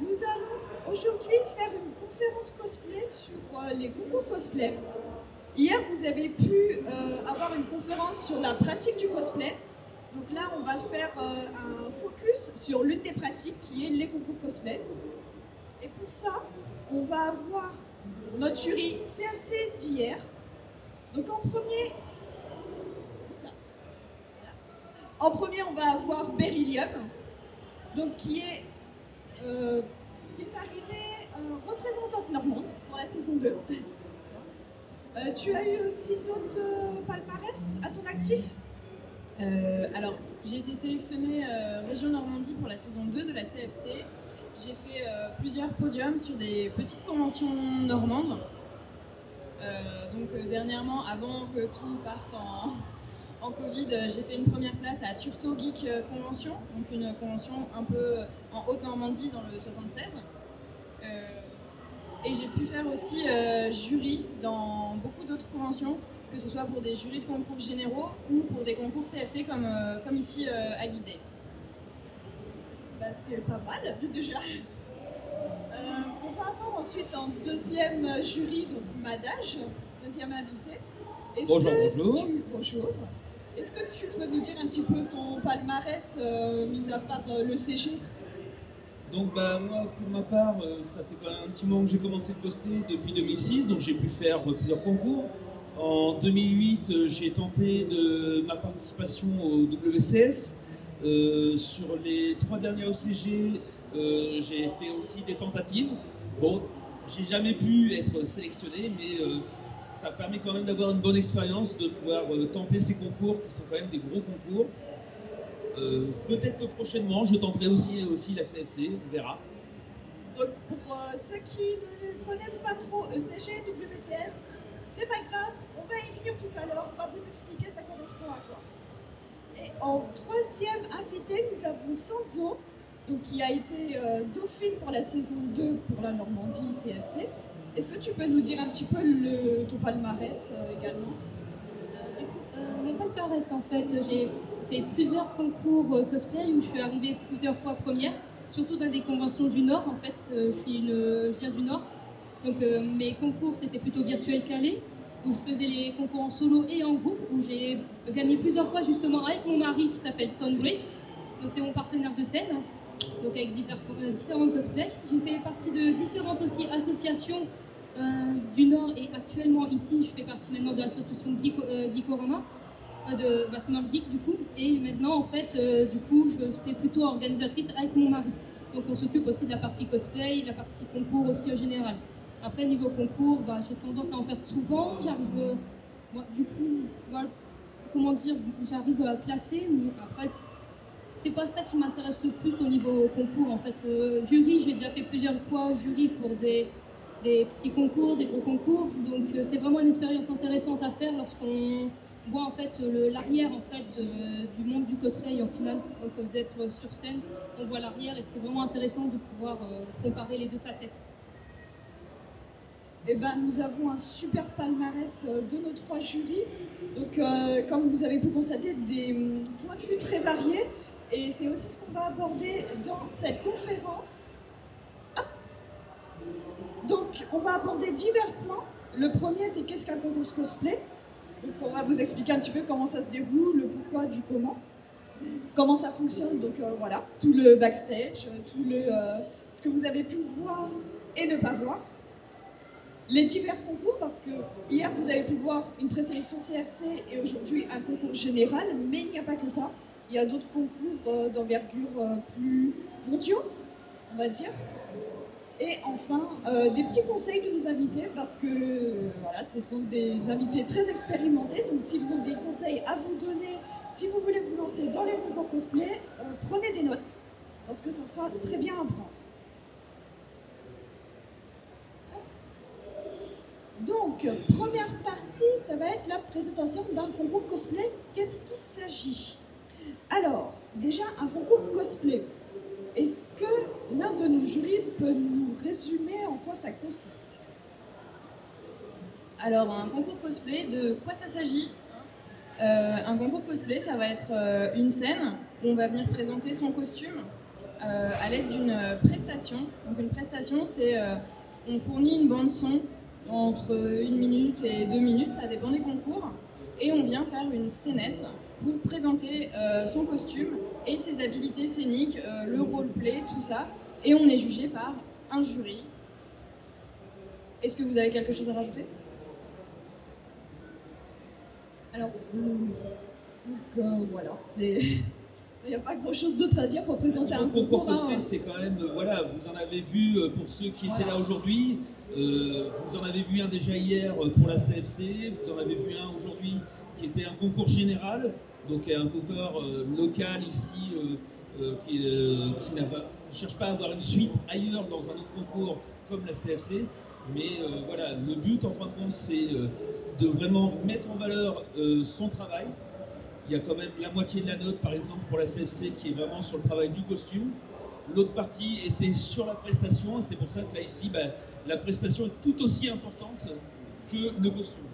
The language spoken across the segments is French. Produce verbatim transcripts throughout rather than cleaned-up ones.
Nous allons aujourd'hui faire une conférence cosplay sur euh, les concours cosplay. Hier, vous avez pu euh, avoir une conférence sur la pratique du cosplay. Donc là, on va faire euh, un focus sur l'une des pratiques qui est les concours cosplay. Et pour ça, on va avoir notre jury C F C d'hier. Donc en premier, en premier, on va avoir Beryllium, donc qui est, euh, qui est arrivée euh, représentante normande pour la saison deux. Euh, tu as eu aussi d'autres euh, palmarès à ton actif? euh, Alors, j'ai été sélectionnée euh, région Normandie pour la saison deux de la C F C. J'ai fait euh, plusieurs podiums sur des petites conventions normandes. Euh, donc euh, dernièrement, avant que tout parte en, en Covid, euh, j'ai fait une première place à Turto Geek Convention, donc une convention un peu en Haute-Normandie dans le soixante-seize. Euh, et j'ai pu faire aussi euh, jury dans beaucoup d'autres conventions, que ce soit pour des jurys de concours généraux ou pour des concours C F C comme, euh, comme ici euh, à GEEK DAYS. Bah, c'est pas mal déjà. Euh, on va avoir ensuite un deuxième jury, donc Madaj, deuxième invité. Bonjour, bonjour. Tu... Bonjour. Est-ce que tu peux nous dire un petit peu ton palmarès, euh, mis à part euh, le C G? Donc bah, moi, pour ma part, euh, ça fait quand même un petit moment que j'ai commencé le cosplay depuis deux mille six, donc j'ai pu faire euh, plusieurs concours. En deux mille huit, euh, j'ai tenté de ma participation au W C S. Euh, sur les trois derniers O C G, euh, j'ai fait aussi des tentatives. Bon, j'ai jamais pu être sélectionné, mais euh, ça permet quand même d'avoir une bonne expérience, de pouvoir euh, tenter ces concours qui sont quand même des gros concours. Euh, Peut-être que prochainement, je tenterai aussi, aussi la C F C, on verra. Donc pour euh, ceux qui ne connaissent pas trop E C G et W C S, c'est pas grave, on va y venir tout à l'heure, on va vous expliquer ça correspond à quoi. Et en troisième invité, nous avons Sanzo, donc qui a été euh, dauphine pour la saison deux pour la Normandie C F C. Est-ce que tu peux nous dire un petit peu le, ton palmarès euh, également? euh, Du coup, euh, mon palmarès, en fait, j'ai fait plusieurs concours euh, cosplay où je suis arrivée plusieurs fois première, surtout dans des conventions du Nord. En fait, euh, je, suis le, je viens du Nord, donc euh, mes concours, c'était plutôt virtuel calé, où je faisais les concours en solo et en groupe, où j'ai gagné plusieurs fois justement avec mon mari qui s'appelle Stonebridge, donc c'est mon partenaire de scène, donc avec divers, euh, différents cosplays. J'ai fait partie de différentes aussi associations euh, du Nord, et actuellement ici, je fais partie maintenant de l'association Geekorama, euh, de Vassemar Geek du coup, et maintenant en fait, euh, du coup, je suis plutôt organisatrice avec mon mari. Donc on s'occupe aussi de la partie cosplay, la partie concours aussi en général. Après, niveau concours, bah, j'ai tendance à en faire souvent, j'arrive euh, bah, du coup, bah, comment dire, j'arrive à placer, mais après, c'est pas ça qui m'intéresse le plus au niveau concours, en fait. Euh, jury, j'ai déjà fait plusieurs fois jury pour des, des petits concours, des gros concours, donc euh, c'est vraiment une expérience intéressante à faire lorsqu'on voit en fait l'arrière en fait, de, du monde du cosplay en finale, d'être sur scène, on voit l'arrière et c'est vraiment intéressant de pouvoir euh, comparer les deux facettes. Eh ben, nous avons un super palmarès de nos trois jurys. Donc, euh, comme vous avez pu constater, des points de vue très variés. Et c'est aussi ce qu'on va aborder dans cette conférence. Hop. Donc, on va aborder divers points. Le premier, c'est qu'est-ce qu'un concours cosplay. Donc, on va vous expliquer un petit peu comment ça se déroule, le pourquoi, du comment, comment ça fonctionne. Donc, euh, voilà, tout le backstage, tout le, euh, ce que vous avez pu voir et ne pas voir. Les divers concours, parce que hier vous avez pu voir une présélection C F C et aujourd'hui un concours général, mais il n'y a pas que ça. Il y a d'autres concours euh, d'envergure euh, plus mondiaux, on va dire. Et enfin, euh, des petits conseils de nos invités, parce que euh, voilà, ce sont des invités très expérimentés, donc s'ils ont des conseils à vous donner, si vous voulez vous lancer dans les concours cosplay, euh, prenez des notes, parce que ça sera très bien à prendre. Donc, première partie, ça va être la présentation d'un concours cosplay. Qu'est-ce qu'il s'agit? Alors, déjà, un concours cosplay. Est-ce que l'un de nos jurys peut nous résumer en quoi ça consiste? Alors, un concours cosplay, de quoi ça s'agit? euh, Un concours cosplay, ça va être une scène où on va venir présenter son costume euh, à l'aide d'une prestation. Donc une prestation, c'est euh, on fournit une bande son entre une minute et deux minutes, ça dépend des concours, et on vient faire une scénette pour présenter euh, son costume et ses habilités scéniques, euh, le roleplay, tout ça, et on est jugé par un jury. Est-ce que vous avez quelque chose à rajouter? Alors, euh, voilà, il n'y a pas grand chose d'autre à dire pour présenter un concours. Concours cosplay, hein. C'est quand même, euh, voilà, vous en avez vu euh, pour ceux qui voilà. étaient là aujourd'hui, euh, vous en avez vu un déjà hier euh, pour la C F C, vous en avez vu un aujourd'hui qui était un concours général, donc un concours euh, local ici euh, euh, qui, euh, qui n'a pas, ne cherche pas à avoir une suite ailleurs dans un autre concours comme la C F C, mais euh, voilà, le but en fin de compte c'est euh, de vraiment mettre en valeur euh, son travail. Il y a quand même la moitié de la note, par exemple, pour la C F C, qui est vraiment sur le travail du costume. L'autre partie était sur la prestation, et c'est pour ça que là, ici, bah, la prestation est tout aussi importante que le costume.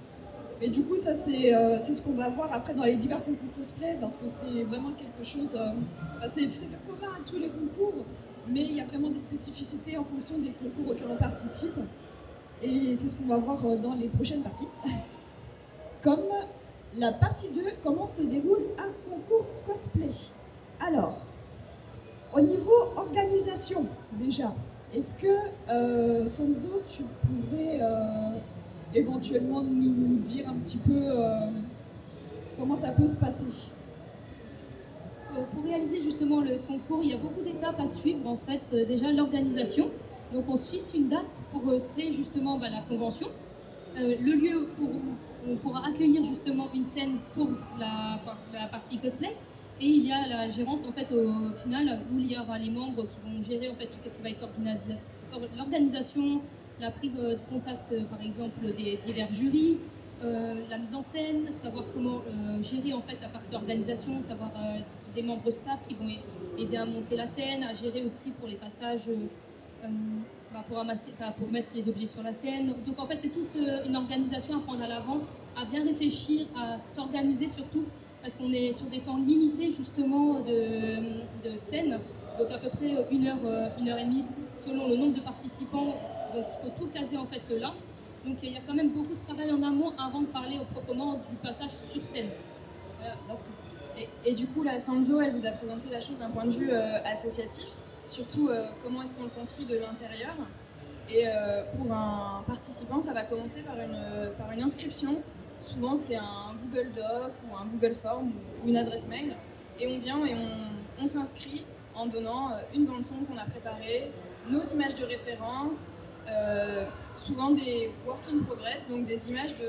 Et du coup, ça, c'est euh, ce qu'on va voir après dans les divers concours cosplay, parce que c'est vraiment quelque chose... Euh, bah, c'est commun à tous les concours, mais il y a vraiment des spécificités en fonction des concours auxquels on participe. Et c'est ce qu'on va voir dans les prochaines parties. Comme la partie deux, comment se déroule un concours cosplay? Alors, au niveau organisation, déjà, est-ce que, euh, Sanzo, tu pourrais euh, éventuellement nous dire un petit peu euh, comment ça peut se passer? Pour réaliser justement le concours, il y a beaucoup d'étapes à suivre, en fait, déjà l'organisation. Donc on se fixe une date pour créer justement bah, la convention, euh, le lieu où on pourra accueillir justement une scène pour la, la partie cosplay, et il y a la gérance en fait au final où il y aura les membres qui vont gérer en fait tout ce qui va être l'organisation, la prise de contact par exemple des divers jurys, euh, la mise en scène, savoir comment euh, gérer en fait la partie organisation, savoir euh, des membres staff qui vont aider à monter la scène, à gérer aussi pour les passages. Euh, Euh, bah pour, amasser, bah pour mettre les objets sur la scène. Donc en fait c'est toute euh, une organisation à prendre à l'avance, à bien réfléchir, à s'organiser surtout, parce qu'on est sur des temps limités justement de, de scène, donc à peu près une heure, euh, une heure et demie selon le nombre de participants, donc il faut tout caser en fait là. Donc il y a quand même beaucoup de travail en amont avant de parler proprement du passage sur scène. Voilà, parce que... et, et du coup la Sanzo elle vous a présenté la chose d'un point de vue euh, associatif. Surtout, euh, comment est-ce qu'on le construit de l'intérieur. Et euh, pour un participant, ça va commencer par une, par une inscription. Souvent, c'est un Google Doc ou un Google Form ou une adresse mail. Et on vient et on, on s'inscrit en donnant une bande-son qu'on a préparée, nos images de référence, euh, souvent des work in progress, donc des images de,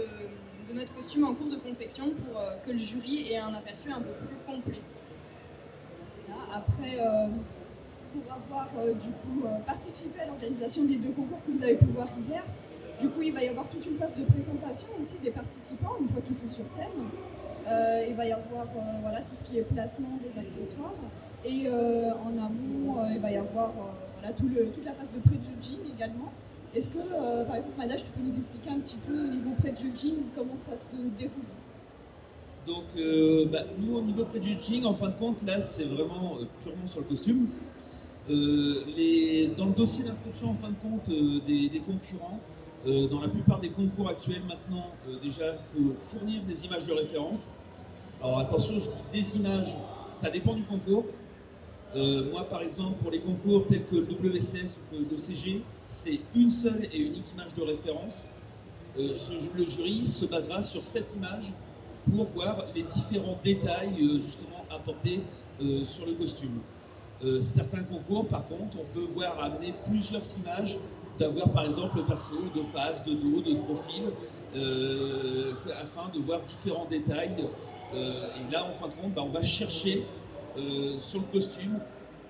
de notre costume en cours de confection pour euh, que le jury ait un aperçu un peu plus complet. Là, après... Euh... pour avoir euh, du coup euh, participé à l'organisation des deux concours que vous avez pu voir hier. Du coup, il va y avoir toute une phase de présentation aussi des participants, une fois qu'ils sont sur scène. Euh, il va y avoir euh, voilà, tout ce qui est placement des accessoires. Et euh, en amont, euh, il va y avoir euh, voilà, tout le, toute la phase de pré-judging également. Est-ce que, euh, par exemple, Madaj, tu peux nous expliquer un petit peu au niveau pré-judging comment ça se déroule? Donc, euh, bah, nous, au niveau pré-judging, en fin de compte, là, c'est vraiment euh, purement sur le costume. Euh, les, dans le dossier d'inscription en fin de compte euh, des, des concurrents, euh, dans la plupart des concours actuels maintenant, euh, déjà il faut fournir des images de référence. Alors attention, je dis des images, ça dépend du concours. Euh, moi par exemple, pour les concours tels que le W C S ou le E C G, c'est une seule et unique image de référence. Euh, ce, le jury se basera sur cette image pour voir les différents détails euh, justement apportés euh, sur le costume. Euh, certains concours, par contre, on peut voir amener plusieurs images, d'avoir par exemple le perso de face, de dos, de profil, euh, afin de voir différents détails. Euh, et là, en fin de compte, bah, on va chercher euh, sur le costume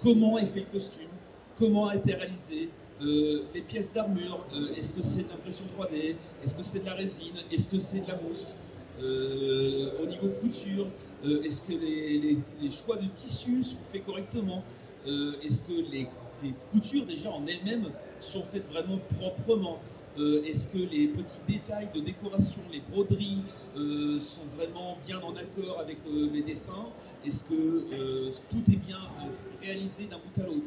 comment est fait le costume, comment a été réalisé, euh, les pièces d'armure, euh, est-ce que c'est de l'impression trois D, est-ce que c'est de la résine, est-ce que c'est de la mousse, euh, au niveau couture, euh, est-ce que les, les, les choix de tissus sont faits correctement. Euh, Est-ce que les, les coutures déjà en elles-mêmes sont faites vraiment proprement? euh, est-ce que les petits détails de décoration, les broderies euh, sont vraiment bien en accord avec euh, mes dessins, est-ce que euh, tout est bien euh, réalisé d'un bout à l'autre.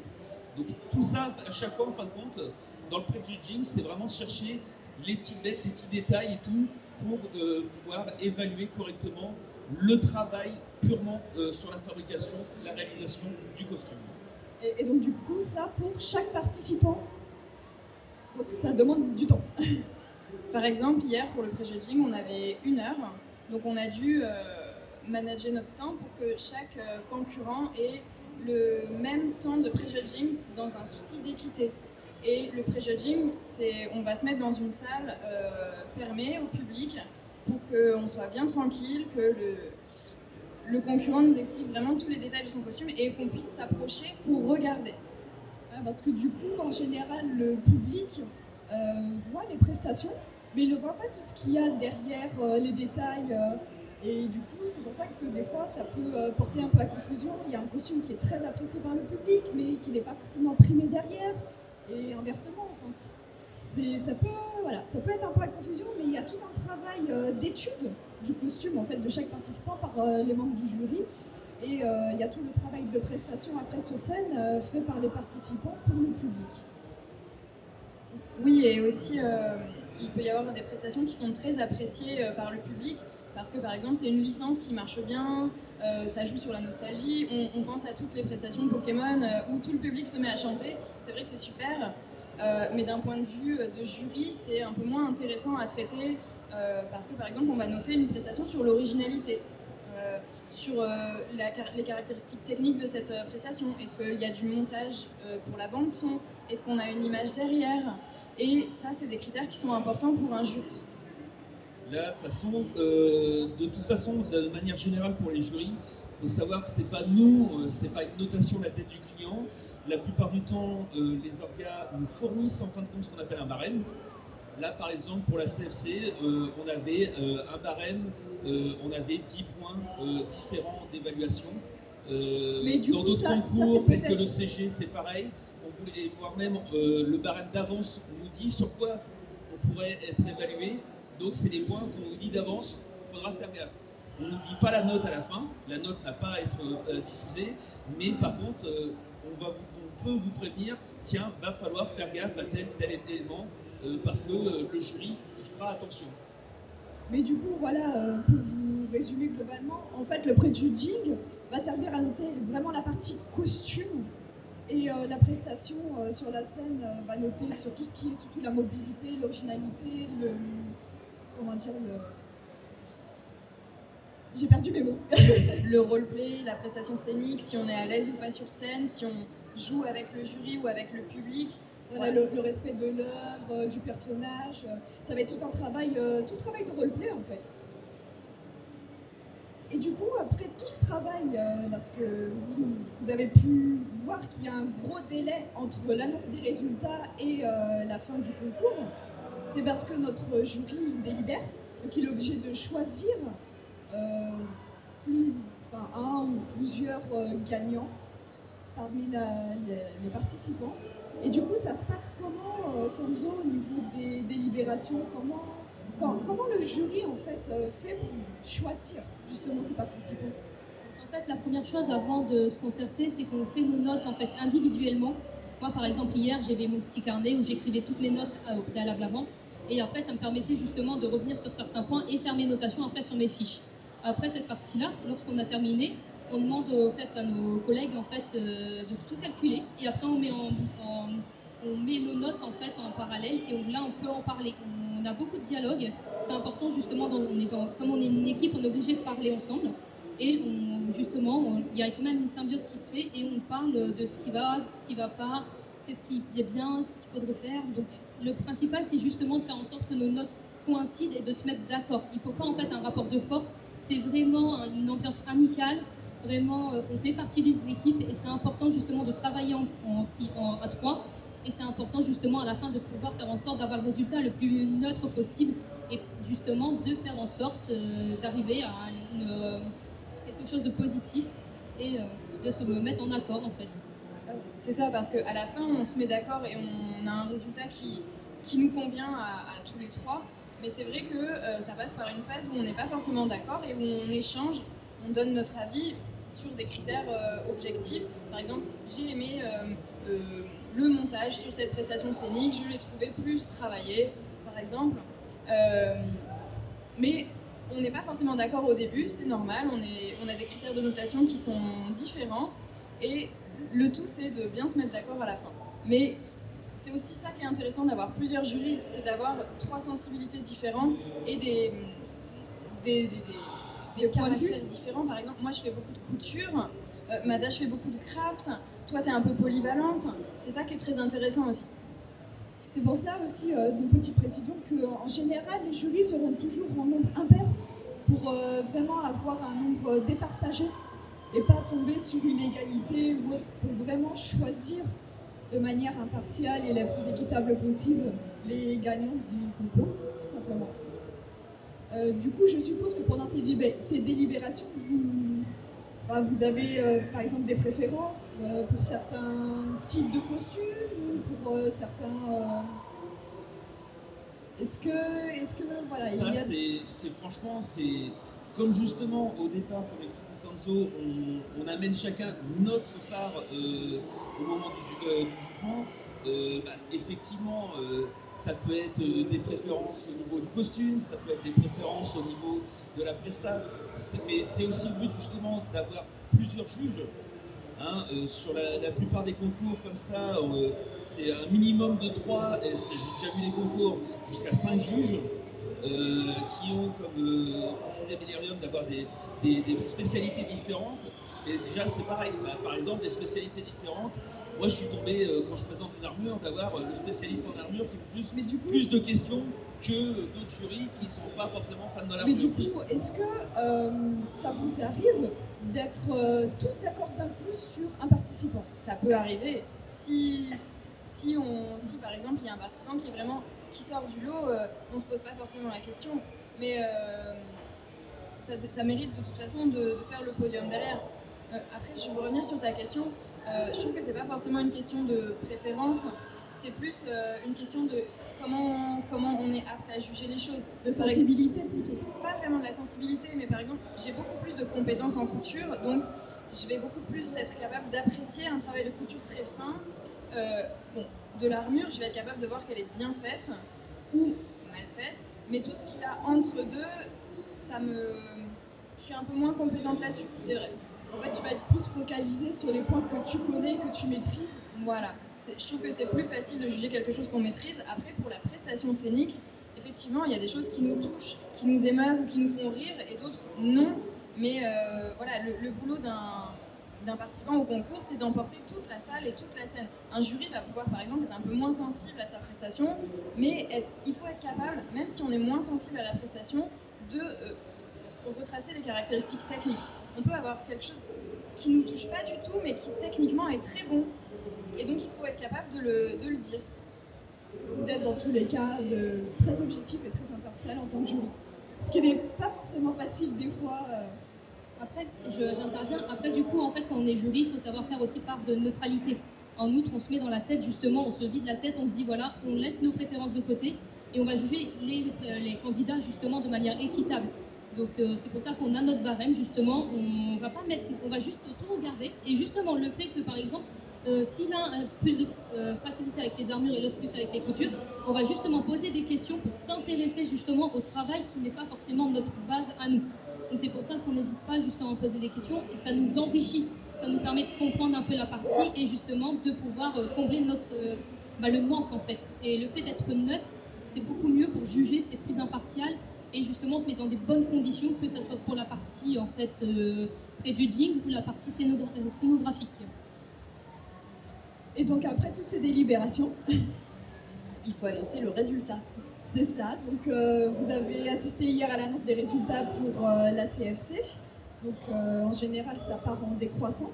Donc tout ça, à chaque fois, en fin de compte, dans le pré-judging, c'est vraiment chercher les petites bêtes, les petits détails et tout, pour euh, pouvoir évaluer correctement le travail purement euh, sur la fabrication, la réalisation du costume. Et, et donc du coup, ça pour chaque participant, donc, ça demande du temps. Par exemple, hier pour le pré-judging, on avait une heure, donc on a dû euh, manager notre temps pour que chaque euh, concurrent ait le même temps de pré-judging dans un souci d'équité. Et le pré-judging, c'est on va se mettre dans une salle euh, fermée au public pour qu'on soit bien tranquille, que le, le concurrent nous explique vraiment tous les détails de son costume et qu'on puisse s'approcher pour regarder. Parce que du coup, en général, le public euh, voit les prestations, mais il ne voit pas tout ce qu'il y a derrière euh, les détails. Euh, et du coup, c'est pour ça que des fois, ça peut euh, porter un peu à confusion. Il y a un costume qui est très apprécié par le public, mais qui n'est pas forcément primé derrière. Et inversement, enfin, ça, peut, voilà, ça peut être un peu à confusion, mais il y a tout un travail euh, d'étude du costume en fait, de chaque participant par euh, les membres du jury. Et il euh, y a tout le travail de prestation après sur scène euh, fait par les participants pour le public. Oui, et aussi euh, il peut y avoir des prestations qui sont très appréciées euh, par le public parce que par exemple c'est une licence qui marche bien, euh, ça joue sur la nostalgie, on, on pense à toutes les prestations de Pokémon euh, où tout le public se met à chanter, c'est vrai que c'est super, euh, mais d'un point de vue euh, de jury c'est un peu moins intéressant à traiter euh, parce que par exemple on va noter une prestation sur l'originalité. Euh, sur euh, la, les caractéristiques techniques de cette euh, prestation. Est-ce qu'il y a du montage euh, pour la bande-son? Est-ce qu'on a une image derrière? Et ça, c'est des critères qui sont importants pour un jury. Là, façon, euh, de toute façon, de manière générale pour les jurys, il faut savoir que ce n'est pas nous, ce n'est pas une notation à la tête du client. La plupart du temps, euh, les orgas nous fournissent en fin de compte ce qu'on appelle un barème. Là, par exemple, pour la C F C, euh, on avait euh, un barème, euh, on avait dix points euh, différents d'évaluation. Euh, dans d'autres concours, peut-être que le C G, c'est pareil. On voulait, voire même euh, le barème d'avance, on nous dit sur quoi on pourrait être évalué. Donc, c'est des points qu'on nous dit d'avance, il faudra faire gaffe. On ne nous dit pas la note à la fin, la note n'a pas à être euh, diffusée, mais par contre, euh, on, va, on peut vous prévenir, tiens, va falloir faire gaffe à tel tel élément. Euh, parce que euh, le jury il fera attention. Mais du coup, voilà, euh, pour vous résumer globalement, en fait, le pré-judging va servir à noter vraiment la partie costume et euh, la prestation euh, sur la scène euh, va noter sur tout ce qui est surtout la mobilité, l'originalité, le. Comment dire le. J'ai perdu mes mots. Le roleplay, la prestation scénique, si on est à l'aise ou pas sur scène, si on joue avec le jury ou avec le public. Voilà, le, le respect de l'œuvre, euh, du personnage, euh, ça va être tout un travail, euh, tout travail de roleplay en fait. Et du coup, après tout ce travail, euh, parce que vous, vous avez pu voir qu'il y a un gros délai entre l'annonce des résultats et euh, la fin du concours, c'est parce que notre jury délibère, donc il est obligé de choisir euh, plus, enfin, un ou plusieurs euh, gagnants parmi la, les, les participants. Et du coup, ça se passe comment, euh, Sanzo, au niveau des délibérations, comment, quand, comment le jury, en fait, euh, fait pour choisir, justement, ses participants? En fait, la première chose, avant de se concerter, c'est qu'on fait nos notes, en fait, individuellement. Moi, par exemple, hier, j'avais mon petit carnet où j'écrivais toutes mes notes euh, au préalable avant. Et après, ça me permettait, justement, de revenir sur certains points et faire mes notations, après, sur mes fiches. Après cette partie-là, lorsqu'on a terminé, on demande en fait, à nos collègues en fait, euh, de tout calculer et après on met, en, en, on met nos notes en, fait, en parallèle et on, là on peut en parler. On, on a beaucoup de dialogues, c'est important justement, dans, on est dans, comme on est une équipe, on est obligé de parler ensemble et on, justement il y a quand même une symbiose qui se fait et on parle de ce qui va, ce qui ne va pas, qu'est-ce qui est bien, qu'est-ce qu'il faudrait faire. Donc le principal c'est justement de faire en sorte que nos notes coïncident et de se mettre d'accord. Il ne faut pas en fait un rapport de force, c'est vraiment une ambiance amicale. Vraiment, on fait partie d'une équipe et c'est important justement de travailler en, en, en, à trois et c'est important justement à la fin de pouvoir faire en sorte d'avoir le résultat le plus neutre possible et justement de faire en sorte euh, d'arriver à une, euh, quelque chose de positif et euh, de se mettre en accord en fait. C'est ça parce qu'à la fin on se met d'accord et on a un résultat qui, qui nous convient à, à tous les trois. Mais c'est vrai que euh, ça passe par une phase où on n'est pas forcément d'accord et où on échange, on donne notre avis sur des critères euh, objectifs. Par exemple, j'ai aimé euh, euh, le montage sur cette prestation scénique, je l'ai trouvé plus travaillé, par exemple. Euh, mais on n'est pas forcément d'accord au début, c'est normal, on, est, on a des critères de notation qui sont différents. Et le tout, c'est de bien se mettre d'accord à la fin. Mais c'est aussi ça qui est intéressant d'avoir plusieurs jurys, c'est d'avoir trois sensibilités différentes et des, des, des, des, des caractères différents. Par exemple, moi je fais beaucoup de couture, euh, Madaj fait beaucoup de craft, toi tu es un peu polyvalente, c'est ça qui est très intéressant aussi. C'est pour ça aussi, euh, une petite précision, qu'en général les jurys seront toujours en nombre impair pour euh, vraiment avoir un nombre départagé et pas tomber sur une égalité ou autre, pour vraiment choisir de manière impartiale et la plus équitable possible les gagnants du concours, tout simplement. Euh, du coup, je suppose que pendant ces, ces délibérations, vous, bah, vous avez euh, par exemple des préférences euh, pour certains types de costumes, pour euh, certains... Euh... Est-ce que... Est-ce que voilà, ça, a... c'est franchement, c'est... Comme justement, au départ, comme expliquait Sanzo, on, on amène chacun notre part euh, au moment du, euh, du jugement, euh, bah, effectivement, euh, ça peut être des préférences au niveau du costume, ça peut être des préférences au niveau de la presta, mais c'est aussi le but justement d'avoir plusieurs juges. Hein, euh, sur la, la plupart des concours comme ça, euh, c'est un minimum de trois, j'ai déjà vu les concours jusqu'à cinq juges. Euh, qui ont comme précisé Beryllium d'avoir des, des, des spécialités différentes. Et déjà c'est pareil, bah, par exemple des spécialités différentes, moi je suis tombé euh, quand je présente des armures d'avoir euh, le spécialiste en armure qui pose plus, plus de questions que d'autres jurys qui ne sont pas forcément fans de l'armure. Mais du coup, est-ce que euh, ça vous arrive d'être euh, tous d'accord d'un coup sur un participant? Ça peut arriver. Si, si, on, si par exemple il y a un participant qui est vraiment... qui sort du lot, euh, on ne se pose pas forcément la question, mais euh, ça, ça mérite de toute façon de, de faire le podium derrière. Euh, après, je veux revenir sur ta question, euh, je trouve que ce n'est pas forcément une question de préférence, c'est plus euh, une question de comment, comment on est apte à juger les choses. De sensibilité plutôt. Pas vraiment de la sensibilité, mais par exemple, j'ai beaucoup plus de compétences en couture, donc je vais beaucoup plus être capable d'apprécier un travail de couture très fin. Euh, bon, de l'armure, je vais être capable de voir qu'elle est bien faite ou mal faite, mais tout ce qu'il y a entre deux, ça me... je suis un peu moins compétente là-dessus, c'est vrai. En fait, tu vas être plus focalisée sur les points que tu connais, que tu maîtrises. Voilà, je trouve que c'est plus facile de juger quelque chose qu'on maîtrise. Après, pour la prestation scénique, effectivement, il y a des choses qui nous touchent, qui nous émeuvent, qui nous font rire, et d'autres non. Mais euh, voilà, le, le boulot d'un... d'un participant au concours, c'est d'emporter toute la salle et toute la scène. Un jury va pouvoir, par exemple, être un peu moins sensible à sa prestation, mais être, il faut être capable, même si on est moins sensible à la prestation, de euh, retracer les caractéristiques techniques. On peut avoir quelque chose qui ne nous touche pas du tout, mais qui techniquement est très bon. Et donc, il faut être capable de le, de le dire. D'être dans tous les cas de, très objectif et très impartial en tant que jury. Ce qui n'est pas forcément facile des fois... Euh... Après, j'interviens. Après, du coup, en fait, quand on est jury, il faut savoir faire aussi part de neutralité. En outre, on se met dans la tête, justement, on se vide la tête, on se dit, voilà, on laisse nos préférences de côté et on va juger les, les candidats, justement, de manière équitable. Donc, euh, c'est pour ça qu'on a notre barème, justement. On va pas mettre, on va juste tout regarder. Et justement, le fait que, par exemple, euh, si l'un a plus de euh, facilité avec les armures et l'autre plus avec les coutures, on va justement poser des questions pour s'intéresser, justement, au travail qui n'est pas forcément notre base à nous. Donc c'est pour ça qu'on n'hésite pas justement à poser des questions et ça nous enrichit, ça nous permet de comprendre un peu la partie et justement de pouvoir combler notre, bah le manque en fait. Et le fait d'être neutre, c'est beaucoup mieux pour juger, c'est plus impartial et justement on se met dans des bonnes conditions, que ce soit pour la partie en fait euh, pré-judging ou la partie scénogra scénographique. Et donc après toutes ces délibérations, il faut annoncer le résultat. C'est ça, donc euh, vous avez assisté hier à l'annonce des résultats pour euh, la C F C, donc euh, en général ça part en décroissant,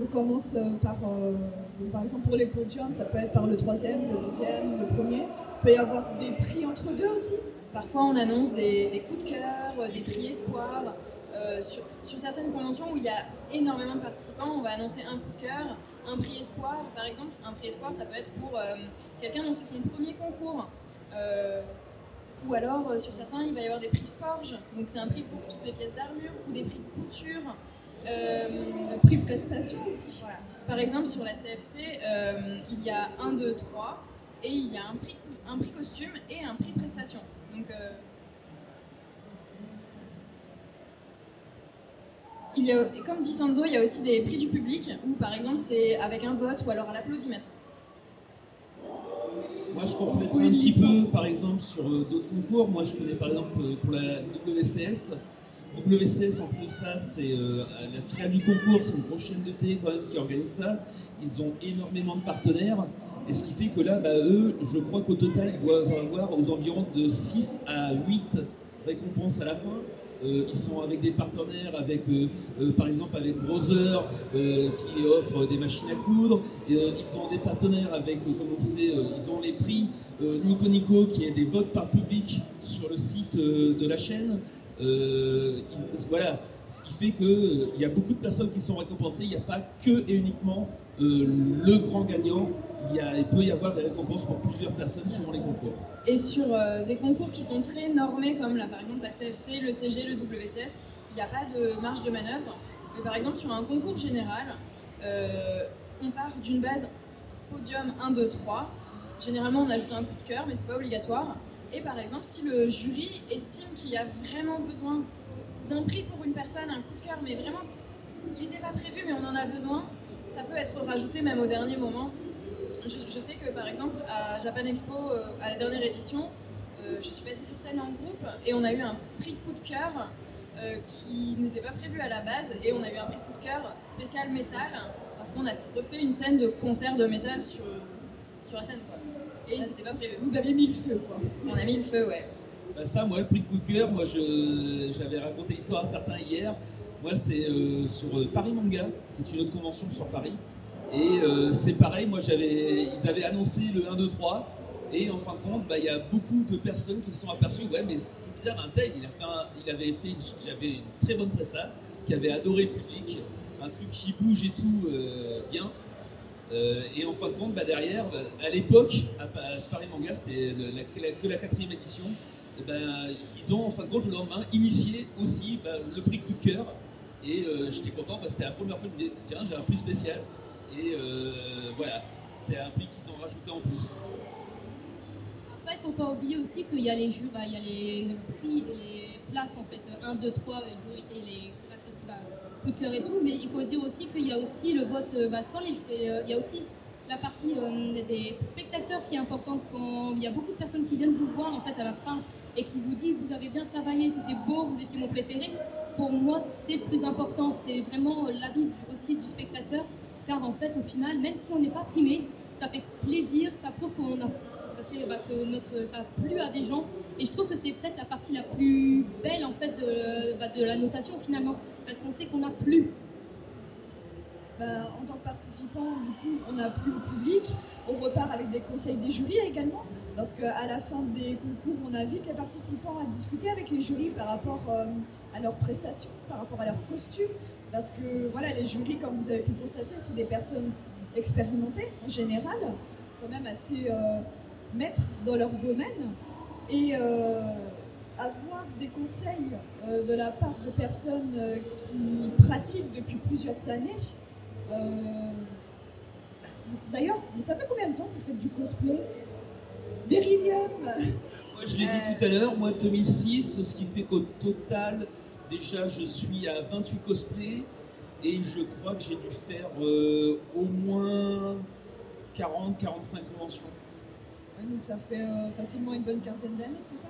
donc on commence par, euh, donc, par exemple pour les podiums, ça peut être par le troisième, le deuxième, le premier, il peut y avoir des prix entre deux aussi. Parfois on annonce des, des coups de cœur, des prix espoirs, euh, sur, sur certaines conventions où il y a énormément de participants, on va annoncer un coup de cœur, un prix espoir, par exemple, un prix espoir ça peut être pour... Euh, Quelqu'un dont c'est le premier concours. Euh, ou alors, sur certains, il va y avoir des prix forge. Donc c'est un prix pour toutes les pièces d'armure, ou des prix de couture. Euh, prix de prestation aussi. Voilà. Par exemple, sur la C F C, euh, il y a un, deux, trois, et il y a un prix, un prix costume et un prix prestation. Donc, euh, il y a, comme dit Sanzo, il y a aussi des prix du public, où par exemple c'est avec un vote ou alors à l'applaudimètre. Moi je complète un petit peu, par exemple, sur d'autres concours. Moi je connais par exemple pour la W C S. Donc le W C S, en plus de ça, c'est euh, la finale du concours, c'est une grosse chaîne de télé quand même qui organise ça. Ils ont énormément de partenaires, et ce qui fait que là, bah, eux, je crois qu'au total, ils doivent avoir aux environs de six à huit récompenses à la fin. Euh, ils sont avec des partenaires, avec, euh, euh, par exemple avec Brother, euh, qui offre des machines à coudre. Et, euh, ils ont des partenaires avec, euh, comment c'est, euh, ils ont les prix euh, Nico Nico, qui est des votes par public sur le site euh, de la chaîne. Euh, voilà, ce qui fait qu'il euh, y a beaucoup de personnes qui sont récompensées. Il n'y a pas que et uniquement euh, le grand gagnant, il, y a, il peut y avoir des récompenses pour plusieurs personnes suivant les concours. Et sur euh, des concours qui sont très normés, comme là, par exemple la C F C, le C G, le W C S, il n'y a pas de marge de manœuvre. Mais par exemple sur un concours général, euh, on part d'une base podium un, deux, trois, généralement on ajoute un coup de cœur mais ce n'est pas obligatoire. Et par exemple, si le jury estime qu'il y a vraiment besoin d'un prix pour une personne, un coup de cœur, mais vraiment, il n'était pas prévu, mais on en a besoin, ça peut être rajouté même au dernier moment. Je, je sais que par exemple, à Japan Expo, euh, à la dernière édition, euh, je suis passée sur scène en groupe et on a eu un prix coup de cœur euh, qui n'était pas prévu à la base, et on a eu un prix coup de cœur spécial métal, parce qu'on a refait une scène de concert de métal sur, sur la scène, quoi. Et c'était pas prévu. Vous aviez mis le feu, quoi. On a mis le feu, ouais. Bah ça, moi, le prix de coup de cœur, moi, j'avais raconté l'histoire à certains hier. Moi, c'est euh, sur euh, Paris Manga, qui est une autre convention sur Paris. Et euh, c'est pareil, moi, j'avais, ils avaient annoncé le un, deux, trois. Et en fin de compte, bah, y a beaucoup de personnes qui se sont aperçues, ouais, mais c'est bizarre, un tel, il, a fait un, il avait fait une, j'avais une très bonne presta, qui avait adoré le public, un truc qui bouge et tout, euh, bien. Euh, et en fin de compte, bah derrière, bah, à l'époque, à, à Paris Manga, c'était que la quatrième édition, et bah, ils ont en fin de compte le lendemain initié aussi bah, le prix coup de cœur. Et euh, j'étais content, bah, c'était la première fois que je me disais, tiens, j'ai un prix spécial. Et euh, voilà, c'est un prix qu'ils ont rajouté en plus. Après, il ne faut pas oublier aussi qu'il y a les jurys, bah, il y a les prix et les places en fait, un, deux, trois, les jurys et les places aussi. Bah, coup de cœur et tout, mais il faut dire aussi qu'il y a aussi le vote Vassemar, euh, il y a aussi la partie euh, des spectateurs qui est importante, quand il y a beaucoup de personnes qui viennent vous voir en fait à la fin et qui vous disent vous avez bien travaillé, c'était beau, vous étiez mon préféré. Pour moi c'est le plus important, c'est vraiment l'avis aussi du spectateur, car en fait au final, même si on n'est pas primé, ça fait plaisir, ça prouve qu'on a fait, bah, que notre, ça a plu à des gens, et je trouve que c'est peut-être la partie la plus belle en fait de, bah, de la notation finalement. Parce qu'on sait qu'on n'a plus. Bah, en tant que participant, du coup, on n'a plus au public. On repart avec des conseils des jurys également. Parce qu'à la fin des concours, on invite les participants à discuter avec les jurys par rapport euh, à leurs prestations, par rapport à leurs costumes. Parce que voilà, les jurys, comme vous avez pu constater, c'est des personnes expérimentées en général, quand même assez euh, maîtres dans leur domaine. Et euh, avoir des conseils euh, de la part de personnes euh, qui pratiquent depuis plusieurs années. Euh... D'ailleurs, ça fait combien de temps que vous faites du cosplay? Beryllium. Moi, je l'ai euh... dit tout à l'heure, moi deux mille six, ce qui fait qu'au total, déjà, je suis à vingt-huit cosplays et je crois que j'ai dû faire euh, au moins quarante à quarante-cinq conventions. Ouais, donc ça fait euh, facilement une bonne quinzaine d'années, c'est ça?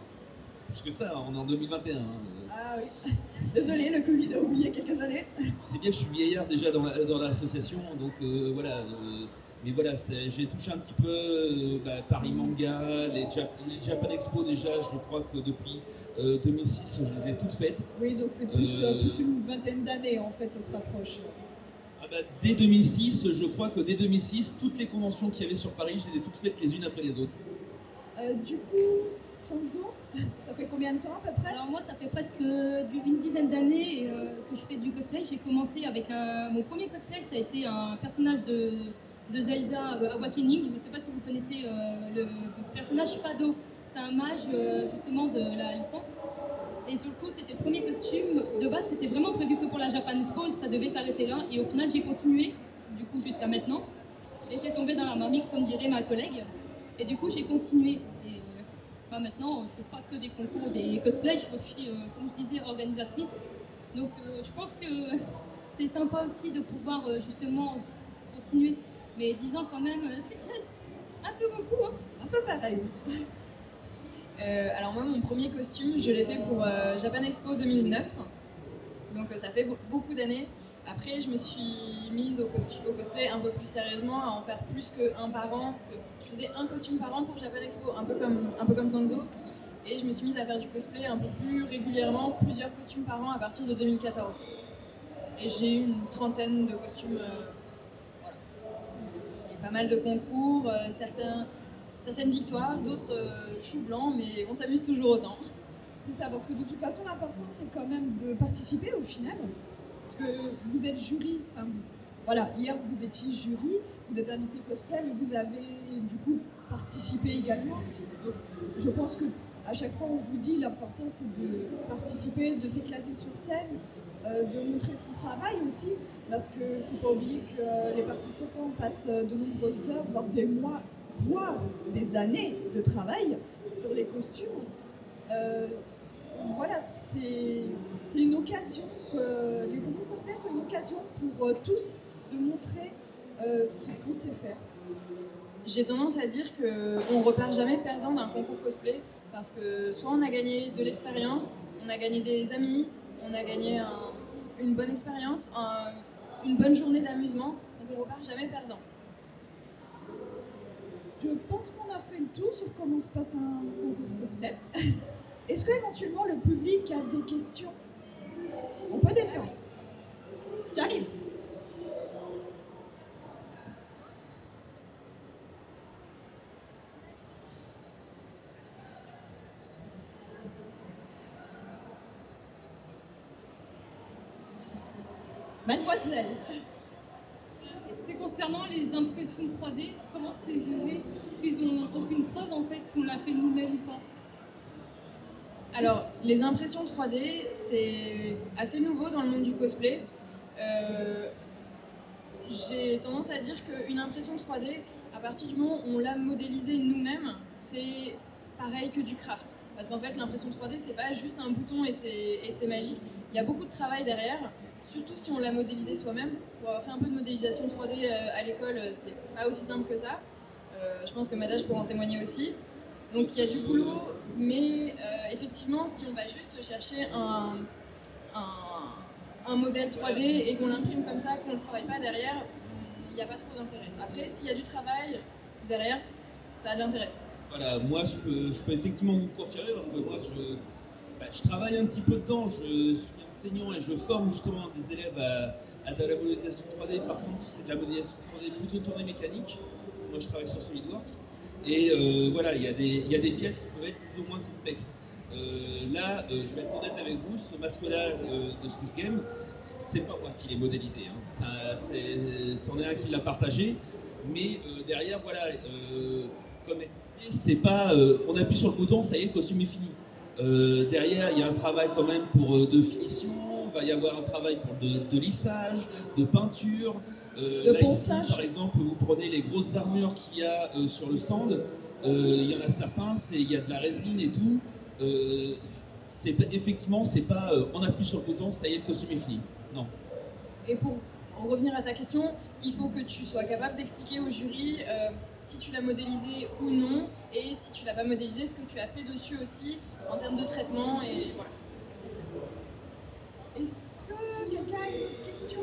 Plus que ça, on est en deux mille vingt et un. Hein. Ah oui, désolé, le Covid a oublié quelques années. C'est bien, je suis vieillard déjà dans l'association, la, dans donc euh, voilà. Euh, mais voilà, j'ai touché un petit peu euh, bah, Paris Manga, les, Jap, les Japan Expo déjà, je crois que depuis euh, deux mille six, je les ai toutes faites. Oui, donc c'est plus, euh, plus une vingtaine d'années en fait, ça se rapproche. Ah bah, dès deux mille six, je crois que dès deux mille six, toutes les conventions qu'il y avait sur Paris, je les ai toutes faites les unes après les autres. Euh, du coup, Sanzo, ça fait combien de temps à peu près? Alors moi, ça fait presque une dizaine d'années que je fais du cosplay. J'ai commencé avec un, mon premier cosplay, ça a été un personnage de, de Zelda, Awakening. Je ne sais pas si vous connaissez euh, le, le personnage Fado. C'est un mage euh, justement de la licence. Et sur le coup, c'était le premier costume. De base, c'était vraiment prévu que pour la Japan Expo, ça devait s'arrêter là. Et au final, j'ai continué, du coup, jusqu'à maintenant. Et j'ai tombé dans la marmite, comme dirait ma collègue. Et du coup, j'ai continué. Et euh, bah, maintenant, je ne fais pas que des concours ou des cosplays. Je suis aussi, euh, comme je disais, organisatrice. Donc, euh, je pense que c'est sympa aussi de pouvoir euh, justement continuer. Mais dix ans quand même, c'est un peu beaucoup, hein. Un peu pareil. Euh, alors moi, mon premier costume, je l'ai fait pour euh, Japan Expo deux mille neuf, donc euh, ça fait beaucoup d'années. Après, je me suis mise au, au cosplay un peu plus sérieusement, à en faire plus qu'un par an. Parce que je faisais un costume par an pour Japan Expo, un peu comme, un peu comme Sanzo, et je me suis mise à faire du cosplay un peu plus régulièrement, plusieurs costumes par an à partir de deux mille quatorze. Et j'ai eu une trentaine de costumes, euh, voilà. Pas mal de concours, euh, certains... Certaines victoires, d'autres euh, choux blancs, mais on s'amuse toujours autant. C'est ça, parce que de toute façon, l'important, c'est quand même de participer au final. Parce que vous êtes jury, enfin, voilà, hier vous étiez jury, vous êtes invité cosplay, mais vous avez du coup participé également. Donc, je pense qu'à chaque fois, on vous dit l'important, c'est de participer, de s'éclater sur scène, euh, de montrer son travail aussi. Parce qu'il ne faut pas oublier que les participants passent de nombreuses heures, voire des mois, voire des années de travail sur les costumes. Euh, voilà, c'est une occasion, euh, les concours cosplay sont une occasion pour euh, tous de montrer euh, ce qu'on sait faire. J'ai tendance à dire qu'on ne repart jamais perdant d'un concours cosplay, parce que soit on a gagné de l'expérience, on a gagné des amis, on a gagné un, une bonne expérience, un, une bonne journée d'amusement, on ne repart jamais perdant. Je pense qu'on a fait le tour sur comment se passe un concours cosplay. Est-ce que éventuellement le public a des questions? On peut descendre. J'arrive. Mademoiselle. Concernant les impressions trois D, comment c'est jugé? Ils n'ont aucune preuve en fait si on l'a fait nous-mêmes ou pas. Alors, les impressions trois D, c'est assez nouveau dans le monde du cosplay. Euh, J'ai tendance à dire qu'une impression trois D, à partir du moment où on l'a modélisée nous-mêmes, c'est pareil que du craft. Parce qu'en fait, l'impression trois D, c'est pas juste un bouton et c'est magique. Il y a beaucoup de travail derrière. Surtout si on l'a modélisé soi-même. Pour avoir fait un peu de modélisation trois D à l'école, c'est pas aussi simple que ça. Euh, je pense que Madaj peut en témoigner aussi. Donc il y a du boulot, mais euh, effectivement, si on va juste chercher un, un, un modèle trois D et qu'on l'imprime comme ça, qu'on ne travaille pas derrière, il n'y a pas trop d'intérêt. Après, s'il y a du travail derrière, ça a de l'intérêt. Voilà, moi je peux, je peux effectivement vous confirmer parce que moi je, bah, je travaille un petit peu dedans. Je, et je forme justement des élèves à, à de la modélisation trois D. Par contre, c'est de la modélisation trois D plutôt tournée mécanique. Moi, je travaille sur SolidWorks. Et euh, voilà, il y, a des, il y a des pièces qui peuvent être plus ou moins complexes. Euh, là, euh, je vais être honnête avec vous, ce masque-là euh, de Squish Game, c'est pas moi qui l'ai modélisé. C'en hein. est, est un qui l'a partagé. Mais euh, derrière, voilà, euh, comme c'est pas, euh, on appuie sur le bouton, ça y est, le costume est fini. Euh, derrière, il y a un travail quand même pour, euh, de finition, il va y avoir un travail pour de, de lissage, de peinture. Euh, de là, ici, par exemple, vous prenez les grosses armures qu'il y a euh, sur le stand, euh, il y en a certains, il y a de la résine et tout. Euh, effectivement, c'est pas euh, on appuie sur le bouton, ça y est, le costume est fini. Non. Et pour en revenir à ta question, il faut que tu sois capable d'expliquer au jury euh, si tu l'as modélisé ou non, et si tu l'as pas modélisé, ce que tu as fait dessus aussi, en termes de traitement, et voilà. Est-ce que quelqu'un a une question?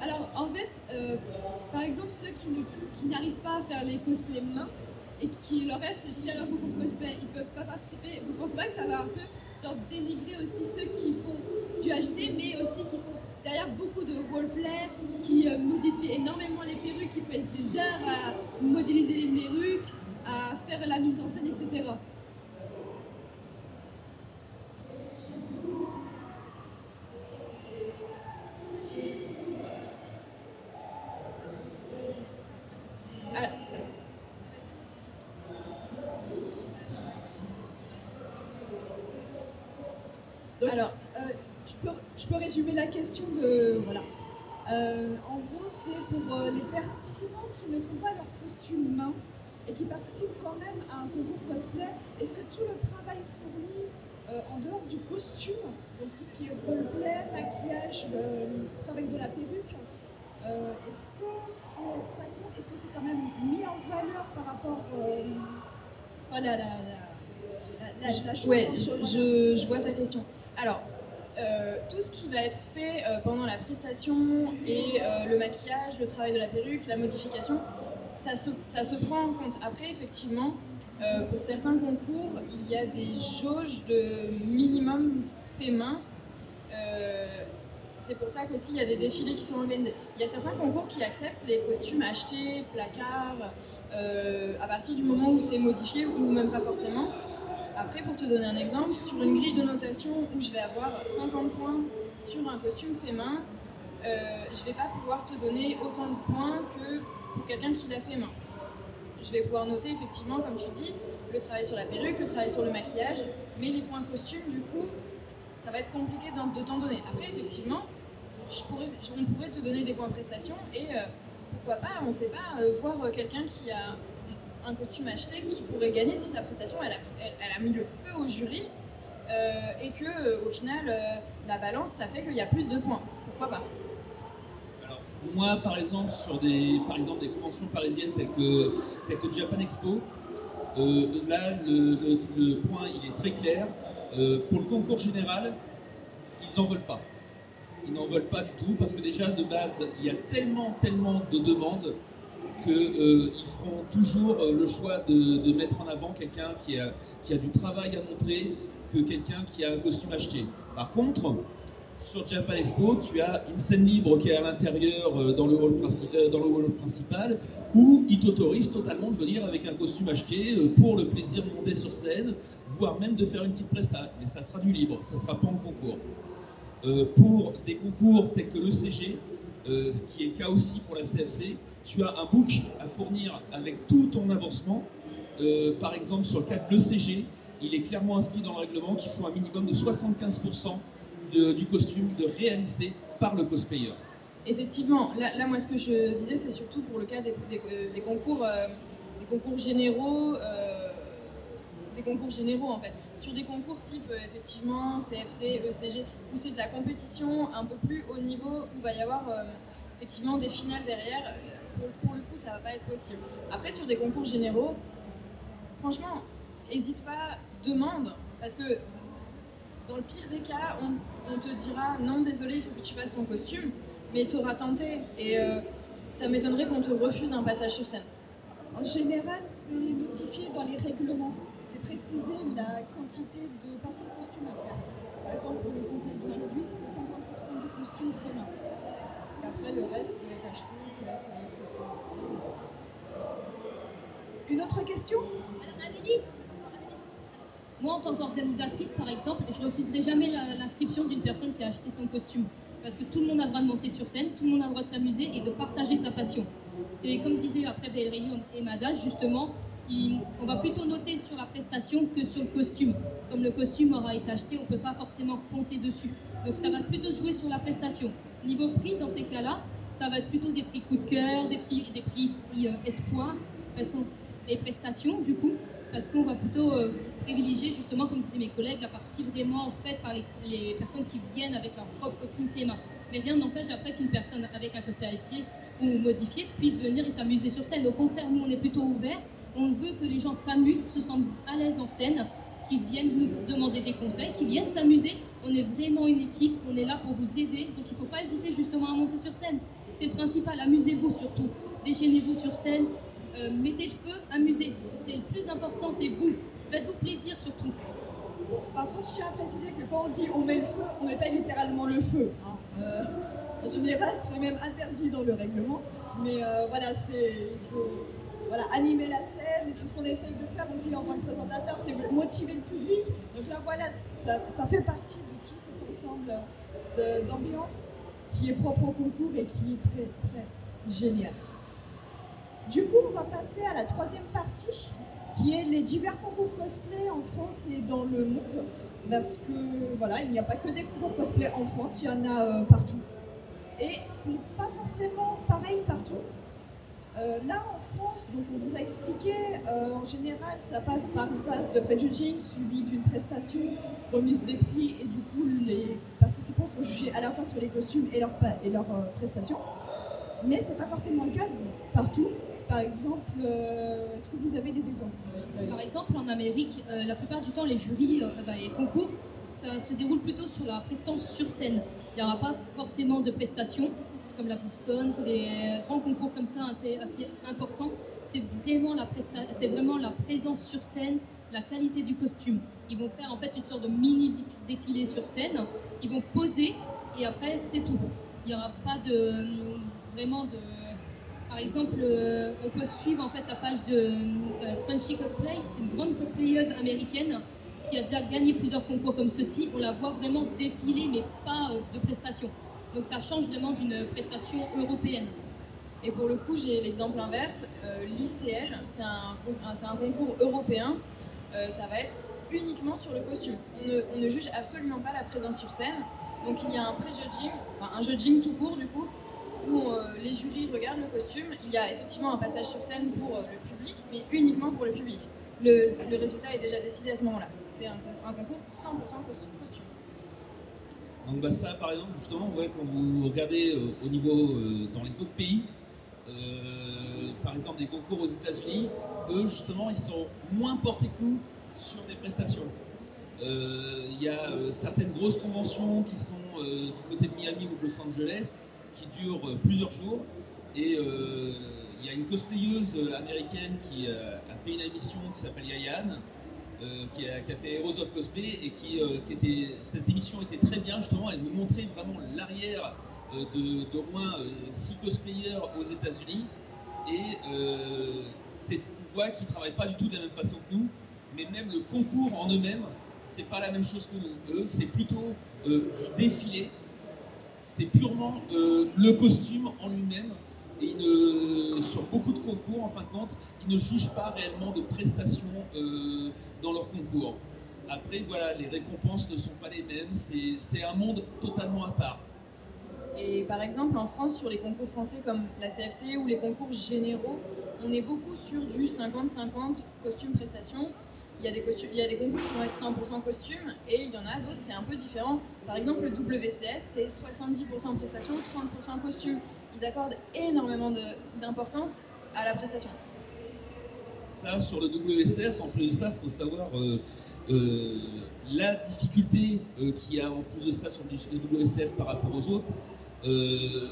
Alors, en fait, euh, par exemple, ceux qui n'arrivent pas à faire les cosplays main, et qui leur reste, c'est déjà leur beaucoup de cosplay, ils peuvent pas participer, vous pensez pas que ça va un peu leur dénigrer aussi ceux qui font du H D, mais aussi qui font derrière beaucoup de roleplay qui euh, modifient énormément les perruques, qui pèsent des heures à modéliser les perruques, à faire la mise en scène, et cetera. Alors, euh, je, peux, je peux résumer la question de... Voilà. Euh, en gros, c'est pour euh, les participants qui ne font pas leur costume main et qui participent quand même à un concours cosplay. Est-ce que tout le travail fourni euh, en dehors du costume, donc tout ce qui est roleplay, maquillage, euh, travail de la perruque, euh, est-ce que c'est, ça compte? Est-ce que c'est quand même mis en valeur par rapport euh, à la, la, la, la, la, la chose? Ouais, je, je, je vois ta question. Alors. Euh, tout ce qui va être fait euh, pendant la prestation et euh, le maquillage, le travail de la perruque, la modification, ça se, ça se prend en compte. Après, effectivement, euh, pour certains concours, il y a des jauges de minimum fait main. Euh, c'est pour ça qu'aussi il y a des défilés qui sont organisés. Il y a certains concours qui acceptent les costumes achetés, placards, euh, à partir du moment où c'est modifié ou même pas forcément. Après, pour te donner un exemple, sur une grille de notation où je vais avoir cinquante points sur un costume fait main, euh, je ne vais pas pouvoir te donner autant de points que pour quelqu'un qui l'a fait main. Je vais pouvoir noter effectivement, comme tu dis, le travail sur la perruque, le travail sur le maquillage, mais les points costume, du coup, ça va être compliqué de t'en donner. Après, effectivement, je pourrais, on pourrait te donner des points prestation et euh, pourquoi pas, on ne sait pas, euh, voir quelqu'un qui a... un costume acheté qui pourrait gagner si sa prestation elle a, elle, elle a mis le feu au jury euh, et que euh, au final euh, la balance ça fait qu'il y a plus de points, pourquoi pas. Alors pour moi par exemple sur des, par exemple, des conventions parisiennes telles que, telles que Japan Expo, euh, là le, le, le point il est très clair, euh, pour le concours général ils n'en veulent pas, ils n'en veulent pas du tout parce que déjà de base il y a tellement tellement de demandes qu'ils euh, feront toujours euh, le choix de, de mettre en avant quelqu'un qui a, qui a du travail à montrer que quelqu'un qui a un costume acheté. Par contre, sur Japan Expo, tu as une scène libre qui est à l'intérieur euh, dans, euh, dans le hall principal où ils t'autorisent totalement de venir avec un costume acheté euh, pour le plaisir de monter sur scène, voire même de faire une petite presta. Mais ça sera du libre, ça ne sera pas en concours. Euh, pour des concours tels que le C G, euh, qui est le cas aussi pour la C F C, tu as un book à fournir avec tout ton avancement. Euh, par exemple, sur le cas de l'E C G, il est clairement inscrit dans le règlement qu'il faut un minimum de soixante-quinze pour cent de, du costume de réalisé par le cosplayer. Effectivement, là, là moi ce que je disais, c'est surtout pour le cas des, des, des, concours, euh, des concours généraux, euh, des concours généraux en fait. Sur des concours type euh, effectivement C F C, E C G, où c'est de la compétition un peu plus haut niveau, où il va y avoir euh, effectivement des finales derrière. Pour le coup, ça va pas être possible. Après, sur des concours généraux, franchement, n'hésite pas, demande, parce que dans le pire des cas, on, on te dira non, désolé, il faut que tu fasses ton costume, mais tu auras tenté et euh, ça m'étonnerait qu'on te refuse un passage sur scène. En général, c'est notifié dans les règlements, c'est précisé la quantité de parties de costume à faire. Par exemple, pour le concours d'aujourd'hui, c'était cinquante pour cent du costume fait main. Après, le reste peut être acheté, peut être acheté. Une autre question? Alors, Amélie, moi, en tant qu'organisatrice, par exemple, je refuserai jamais l'inscription d'une personne qui a acheté son costume. Parce que tout le monde a le droit de monter sur scène, tout le monde a le droit de s'amuser et de partager sa passion. C'est comme disaient après Beryllium et Madaj, justement, il, on va plutôt noter sur la prestation que sur le costume. Comme le costume aura été acheté, on ne peut pas forcément compter dessus. Donc ça va plutôt jouer sur la prestation. Niveau prix, dans ces cas-là, ça va être plutôt des prix coup de cœur, des, petits, des prix euh, espoir, parce qu'on les prestations du coup, parce qu'on va plutôt euh, privilégier justement, comme disaient mes collègues, la partie vraiment en faite par les, les personnes qui viennent avec leur propre costume théma. Mais rien n'empêche après qu'une personne avec un costume acheté ou modifié puisse venir et s'amuser sur scène. Au contraire, nous on est plutôt ouvert, on veut que les gens s'amusent, se sentent à l'aise en scène, qu'ils viennent nous demander des conseils, qu'ils viennent s'amuser. On est vraiment une équipe, on est là pour vous aider, donc il ne faut pas hésiter justement à monter sur scène. C'est le principal, amusez-vous surtout, déchaînez-vous sur scène, euh, mettez le feu, amusez-vous. C'est le plus important, c'est vous, faites-vous plaisir surtout. Bon, par contre, je tiens à préciser que quand on dit on met le feu, on ne met pas littéralement le feu. Hein. Euh, en général, c'est même interdit dans le règlement, mais euh, voilà, c'est... il faut... Voilà, animer la scène, et c'est ce qu'on essaye de faire aussi en tant que présentateur, c'est motiver le public. Donc là, voilà, ça, ça fait partie de tout cet ensemble d'ambiance qui est propre au concours et qui est très, très génial. Du coup, on va passer à la troisième partie, qui est les divers concours cosplay en France et dans le monde. parce que voilà, il n'y a pas que des concours cosplay en France, il y en a euh, partout. Et c'est pas forcément pareil partout. Euh, là en France, donc on nous a expliqué, euh, en général ça passe par une phase de pré-judging suivie d'une prestation, remise des prix, et du coup les participants sont jugés à la fois sur les costumes et leurs et leur, euh, prestations. Mais c'est pas forcément le cas partout. Par exemple, euh, est-ce que vous avez des exemples? Par exemple, en Amérique, euh, la plupart du temps, les jurys euh, bah, et concours, ça se déroule plutôt sur la prestance sur scène. Il n'y aura pas forcément de prestations, comme la BlizzCon, tous les grands concours comme ça assez importants. C'est vraiment, vraiment la présence sur scène, la qualité du costume. Ils vont faire en fait une sorte de mini-défilé sur scène, ils vont poser et après c'est tout. Il n'y aura pas de, vraiment de... Par exemple, euh, on peut suivre en fait la page de euh, Crunchy Cosplay, c'est une grande cosplayeuse américaine qui a déjà gagné plusieurs concours comme ceci. On la voit vraiment défiler, mais pas euh, de prestation. Donc ça change vraiment d'une prestation européenne. Et pour le coup, j'ai l'exemple inverse. Euh, l'I C L, c'est un, un, un concours européen, euh, ça va être uniquement sur le costume. On ne, on ne juge absolument pas la présence sur scène. Donc il y a un pré-judging, enfin, un judging tout court du coup, où euh, les jurys regardent le costume. Il y a effectivement un passage sur scène pour euh, le public, mais uniquement pour le public. Le, le résultat est déjà décidé à ce moment-là. C'est un, un concours cent pour cent costume. Donc bah, ça, par exemple, justement, ouais, quand vous regardez euh, au niveau euh, dans les autres pays, euh, par exemple des concours aux États-Unis, eux, justement, ils sont moins portés que nous sur des prestations. Il euh, y a euh, certaines grosses conventions qui sont euh, du côté de Miami ou de Los Angeles, qui dure plusieurs jours, et il euh, y a une cosplayeuse américaine qui euh, a fait une émission qui s'appelle Yayan, euh, qui, a, qui a fait Heroes of Cosplay, et qui, euh, qui était, cette émission était très bien justement, elle nous montrait vraiment l'arrière euh, de, de au moins six euh, cosplayers aux États-Unis, et euh, c'est une voix qui ne travaille pas du tout de la même façon que nous, mais même le concours en eux-mêmes, c'est pas la même chose que nous. Eux, c'est plutôt euh, du défilé. C'est purement euh, le costume en lui-même, et ne, sur beaucoup de concours, en fin de compte, ils ne jugent pas réellement de prestations euh, dans leur concours. Après, voilà, les récompenses ne sont pas les mêmes, c'est un monde totalement à part. Et par exemple, en France, sur les concours français comme la C F C ou les concours généraux, on est beaucoup sur du cinquante cinquante costume-prestation. Il y, a des costumes, il y a des concours qui vont être cent pour cent costume, et il y en a d'autres, c'est un peu différent. Par exemple, le W C S, c'est soixante-dix pour cent prestation, trente pour cent costume. Ils accordent énormément d'importance à la prestation. Ça, sur le W C S, en plus de ça, il faut savoir euh, euh, la difficulté euh, qu'il y a en plus de ça sur le W C S par rapport aux autres. Euh,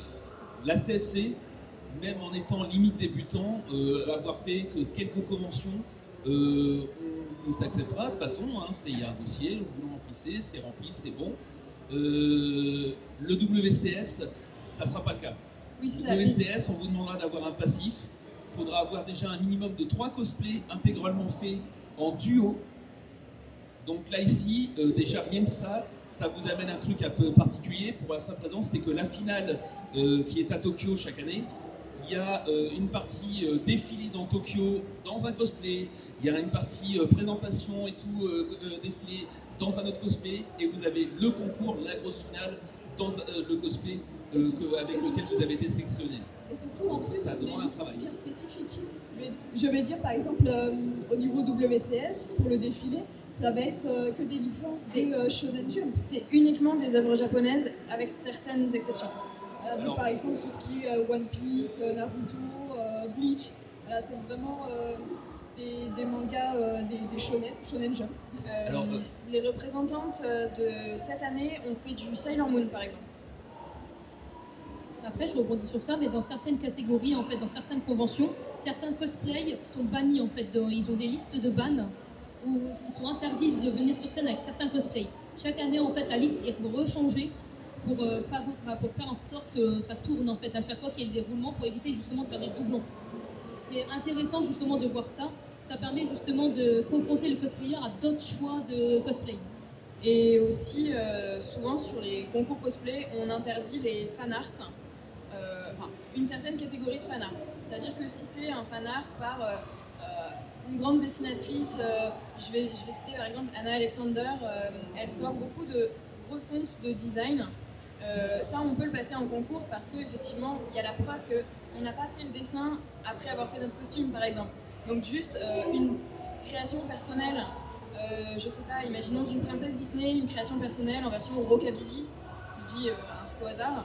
la C F C, même en étant limite débutant, euh, avoir fait que quelques conventions, euh, on s'acceptera de toute façon, hein, il y a un dossier, vous le remplissez, c'est rempli, c'est bon. Euh, le W C S, ça ne sera pas le cas. Oui, le W C S, ça. On vous demandera d'avoir un passif, il faudra avoir déjà un minimum de trois cosplays intégralement faits en duo. Donc là ici, euh, déjà rien que ça, ça vous amène un truc un peu particulier pour sa présence, c'est que la finale euh, qui est à Tokyo chaque année, il y a euh, une partie euh, défilé dans Tokyo, dans un cosplay, il y a une partie euh, présentation et tout, euh, euh, défilé dans un autre cosplay, et vous avez le concours, la grosse finale, dans euh, le cosplay euh, surtout, que, avec lequel surtout, vous avez été sélectionné. Et surtout, en plus, ça demande un travail bien spécifique. Je vais, je vais dire, par exemple, euh, au niveau W C S, pour le défilé, ça va être euh, que des licences de euh, Shonen Jump. C'est uniquement des œuvres japonaises, avec certaines exceptions. Euh, donc, Alors, par exemple, tout ce qui est euh, One Piece, euh, Naruto, euh, Bleach, voilà, c'est vraiment euh, des, des mangas, euh, des, des shonen, shonen jump. Euh, Alors, euh, les représentantes de cette année ont fait du Sailor Moon, par exemple. Après, je rebondis sur ça, mais dans certaines catégories, en fait, dans certaines conventions, certains cosplays sont bannis, en fait, de, ils ont des listes de bans où ils sont interdits de venir sur scène avec certains cosplays. Chaque année, en fait, la liste est rechangée. Pour, euh, pour faire en sorte que ça tourne en fait à chaque fois qu'il y ait des roulements, pour éviter justement de faire des doublons. C'est intéressant justement de voir ça, ça permet justement de confronter le cosplayer à d'autres choix de cosplay. Et aussi euh, souvent sur les concours cosplay, on interdit les fanarts, euh, enfin, une certaine catégorie de fanarts. C'est-à-dire que si c'est un fanart par euh, une grande dessinatrice, euh, je, vais, je vais citer par exemple Anna Alexander, euh, elle sort beaucoup de refontes de design. Euh, ça, on peut le passer en concours parce qu'effectivement, il y a la preuve qu'on n'a pas fait le dessin après avoir fait notre costume, par exemple. Donc juste euh, une création personnelle, euh, je sais pas, imaginons d'une princesse Disney, une création personnelle en version rockabilly, je dis euh, un truc au hasard,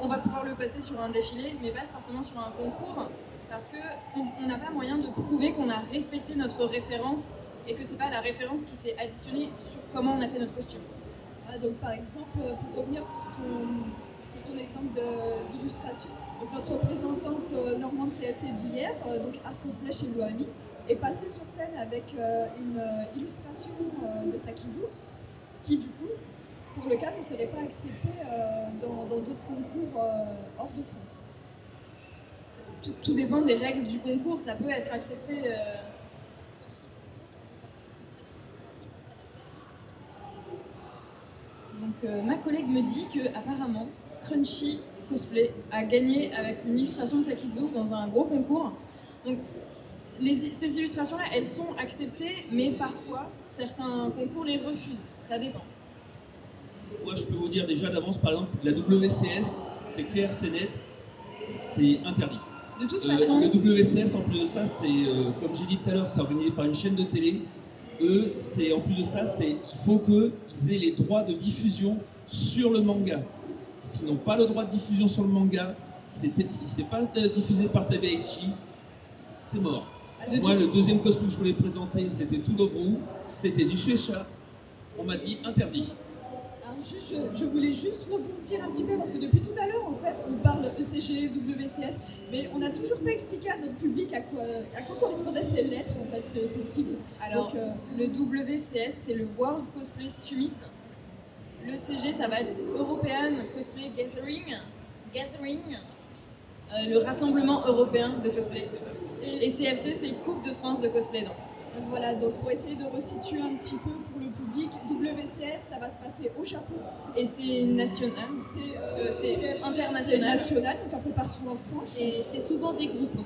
on va pouvoir le passer sur un défilé, mais pas forcément sur un concours, parce qu'on n'a pas moyen de prouver qu'on a respecté notre référence et que c'est pas la référence qui s'est additionnée sur comment on a fait notre costume. Ah, donc par exemple, pour revenir sur ton, sur ton exemple d'illustration, notre représentante euh, normande C F C d'hier, euh, donc Arcos Blech et Lohami, est passée sur scène avec euh, une euh, illustration euh, de Sakizou, qui du coup, pour le cas, ne serait pas acceptée euh, dans d'autres concours euh, hors de France. Tout, tout dépend des règles du concours, ça peut être accepté. Euh... Donc euh, ma collègue me dit que apparemment Crunchy Cosplay a gagné avec une illustration de Sakizou dans un gros concours. Donc les, ces illustrations-là, elles sont acceptées, mais parfois certains concours les refusent. Ça dépend. Moi, je peux vous dire déjà d'avance, par exemple, la W C S, c'est clair, c'est net, c'est interdit. De toute euh, façon. Le W C S, en plus de ça, c'est, euh, comme j'ai dit tout à l'heure, c'est organisé par une chaîne de télé. Eux, c'est en plus de ça, c'est il faut qu'ils aient les droits de diffusion sur le manga. S'ils n'ont pas le droit de diffusion sur le manga, si c'est pas diffusé par T V H I, c'est mort. Alors, moi, le deuxième cosplay que je voulais présenter, c'était Tudorou, c'était du Shueisha. On m'a dit interdit. Alors, juste, je, je voulais juste rebondir un petit peu parce que depuis tout à l'heure, en fait, on parle E C G, W C S, mais on n'a toujours pas expliqué à notre public à quoi, à quoi correspondaient ces lettres, en fait, ces, ces cibles. Alors, donc, euh... le W C S, c'est le World Cosplay Summit. Le E C G, ça va être European Cosplay Gathering, Gathering, euh, le rassemblement européen de cosplay. Et, et C F C, c'est Coupe de France de cosplay. Donc. Voilà, donc pour essayer de resituer un petit peu pour le public, W C S, ça va se passer au Japon. Et c'est national, c'est euh, euh, international, national, donc un peu partout en France. Et c'est souvent des groupes,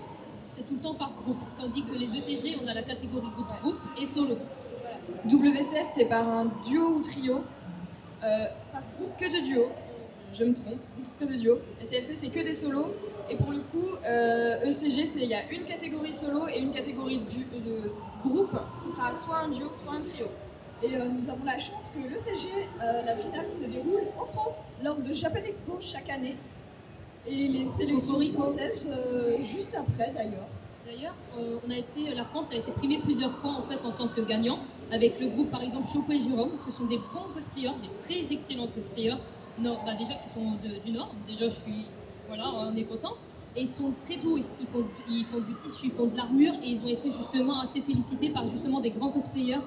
c'est tout le temps par groupe, tandis que les E C G, on a la catégorie groupe-groupe et solo. Voilà. W C S, c'est par un duo ou trio. Euh, que de duo, je me trompe, que de duo. Et C F C, c'est que des solos. Et pour le coup, euh, E C G, il y a une catégorie solo et une catégorie du, de groupe. Ce sera soit un duo, soit un trio. Et euh, nous avons la chance que l'E C G, euh, la finale se déroule en France, lors de Japan Expo chaque année. Et les sélections françaises, euh, juste après d'ailleurs. D'ailleurs, euh, on a été, la France a été primée plusieurs fois en fait en tant que gagnant, avec le groupe par exemple Choco et Jérôme. Ce sont des bons cosplayers, des très excellents cosplayers, nord, bah, déjà qui sont de, du Nord, déjà je suis, voilà, on est content. Et ils sont très doués, ils font, ils font du tissu, ils font de l'armure et ils ont été justement assez félicités par justement des grands cosplayers.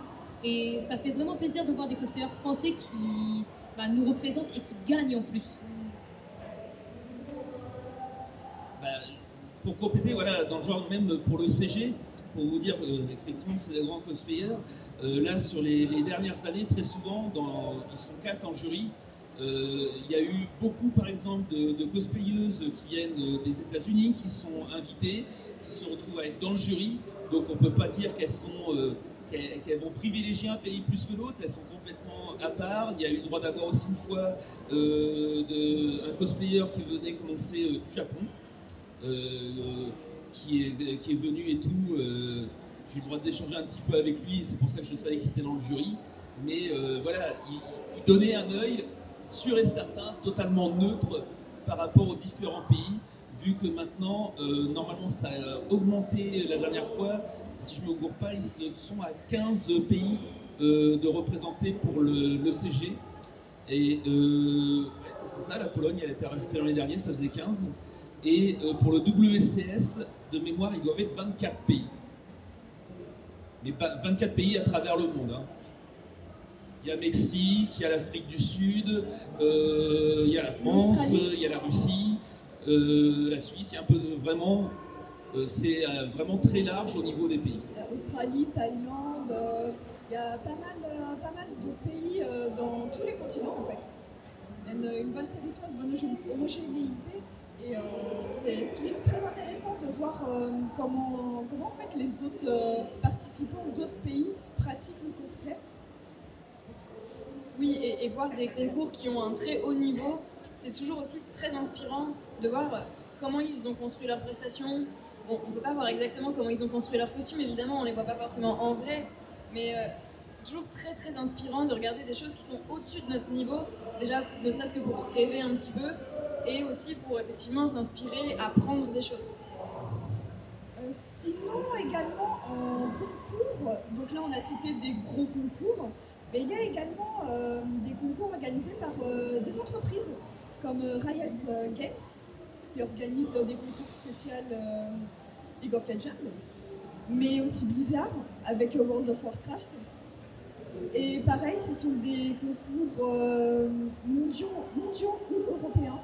Et ça fait vraiment plaisir de voir des cosplayers français qui bah, nous représentent et qui gagnent en plus. Bah, pour compléter, voilà, dans le genre même pour le C G, pour vous dire euh, effectivement c'est des grands cosplayers, euh, là sur les, les dernières années, très souvent, dans, ils sont quatre en jury, euh, il y a eu beaucoup par exemple de, de cosplayeuses qui viennent des États-Unis, qui sont invitées, qui se retrouvent à être dans le jury, donc on ne peut pas dire qu'elles sont euh, qu'elles, qu'elles vont privilégier un pays plus que l'autre, elles sont complètement à part. Il y a eu le droit d'avoir aussi une fois euh, de, un cosplayer qui venait commencer euh, du Japon. Euh, qui, est, qui est venu et tout, euh, j'ai eu le droit d'échanger un petit peu avec lui, c'est pour ça que je savais qu'il était dans le jury, mais euh, voilà, il, il donnait un œil sûr et certain, totalement neutre par rapport aux différents pays, vu que maintenant, euh, normalement ça a augmenté la dernière fois, si je ne me gourre pas, ils sont à quinze pays euh, de représentés pour le, le C G, et euh, ouais, c'est ça, la Pologne elle a été rajoutée l'année dernière, ça faisait quinze. Et pour le W C S, de mémoire, il doit être vingt-quatre pays. Mais pas vingt-quatre pays à travers le monde. Hein. Il y a Mexique, il y a l'Afrique du Sud, euh, il y a la France, il y a la Russie, euh, la Suisse, il y a un peu de, vraiment... Euh, c'est euh, vraiment très large au niveau des pays. Australie, Thaïlande, euh, il y a pas mal, euh, pas mal de pays euh, dans tous les continents en fait. Une, une bonne sélection, une bonne homogénéité. Et euh, c'est toujours très intéressant de voir savoir euh, comment, comment en fait, les autres euh, participants d'autres pays pratiquent le cosplay. Oui, et, et voir des concours qui ont un très haut niveau, c'est toujours aussi très inspirant de voir comment ils ont construit leurs prestations. Bon, on ne peut pas voir exactement comment ils ont construit leurs costumes, évidemment, on ne les voit pas forcément en vrai, mais euh, c'est toujours très très inspirant de regarder des choses qui sont au-dessus de notre niveau, déjà ne serait-ce que pour rêver un petit peu, et aussi pour effectivement s'inspirer, apprendre des choses. Euh, sinon, également en concours, donc là on a cité des gros concours, mais il y a également euh, des concours organisés par euh, des entreprises comme euh, Riot Games, qui organise euh, des concours spéciaux euh, League of Legends, mais aussi Blizzard avec euh, World of Warcraft. Et pareil, ce sont des concours euh, mondiaux, mondiaux ou européens.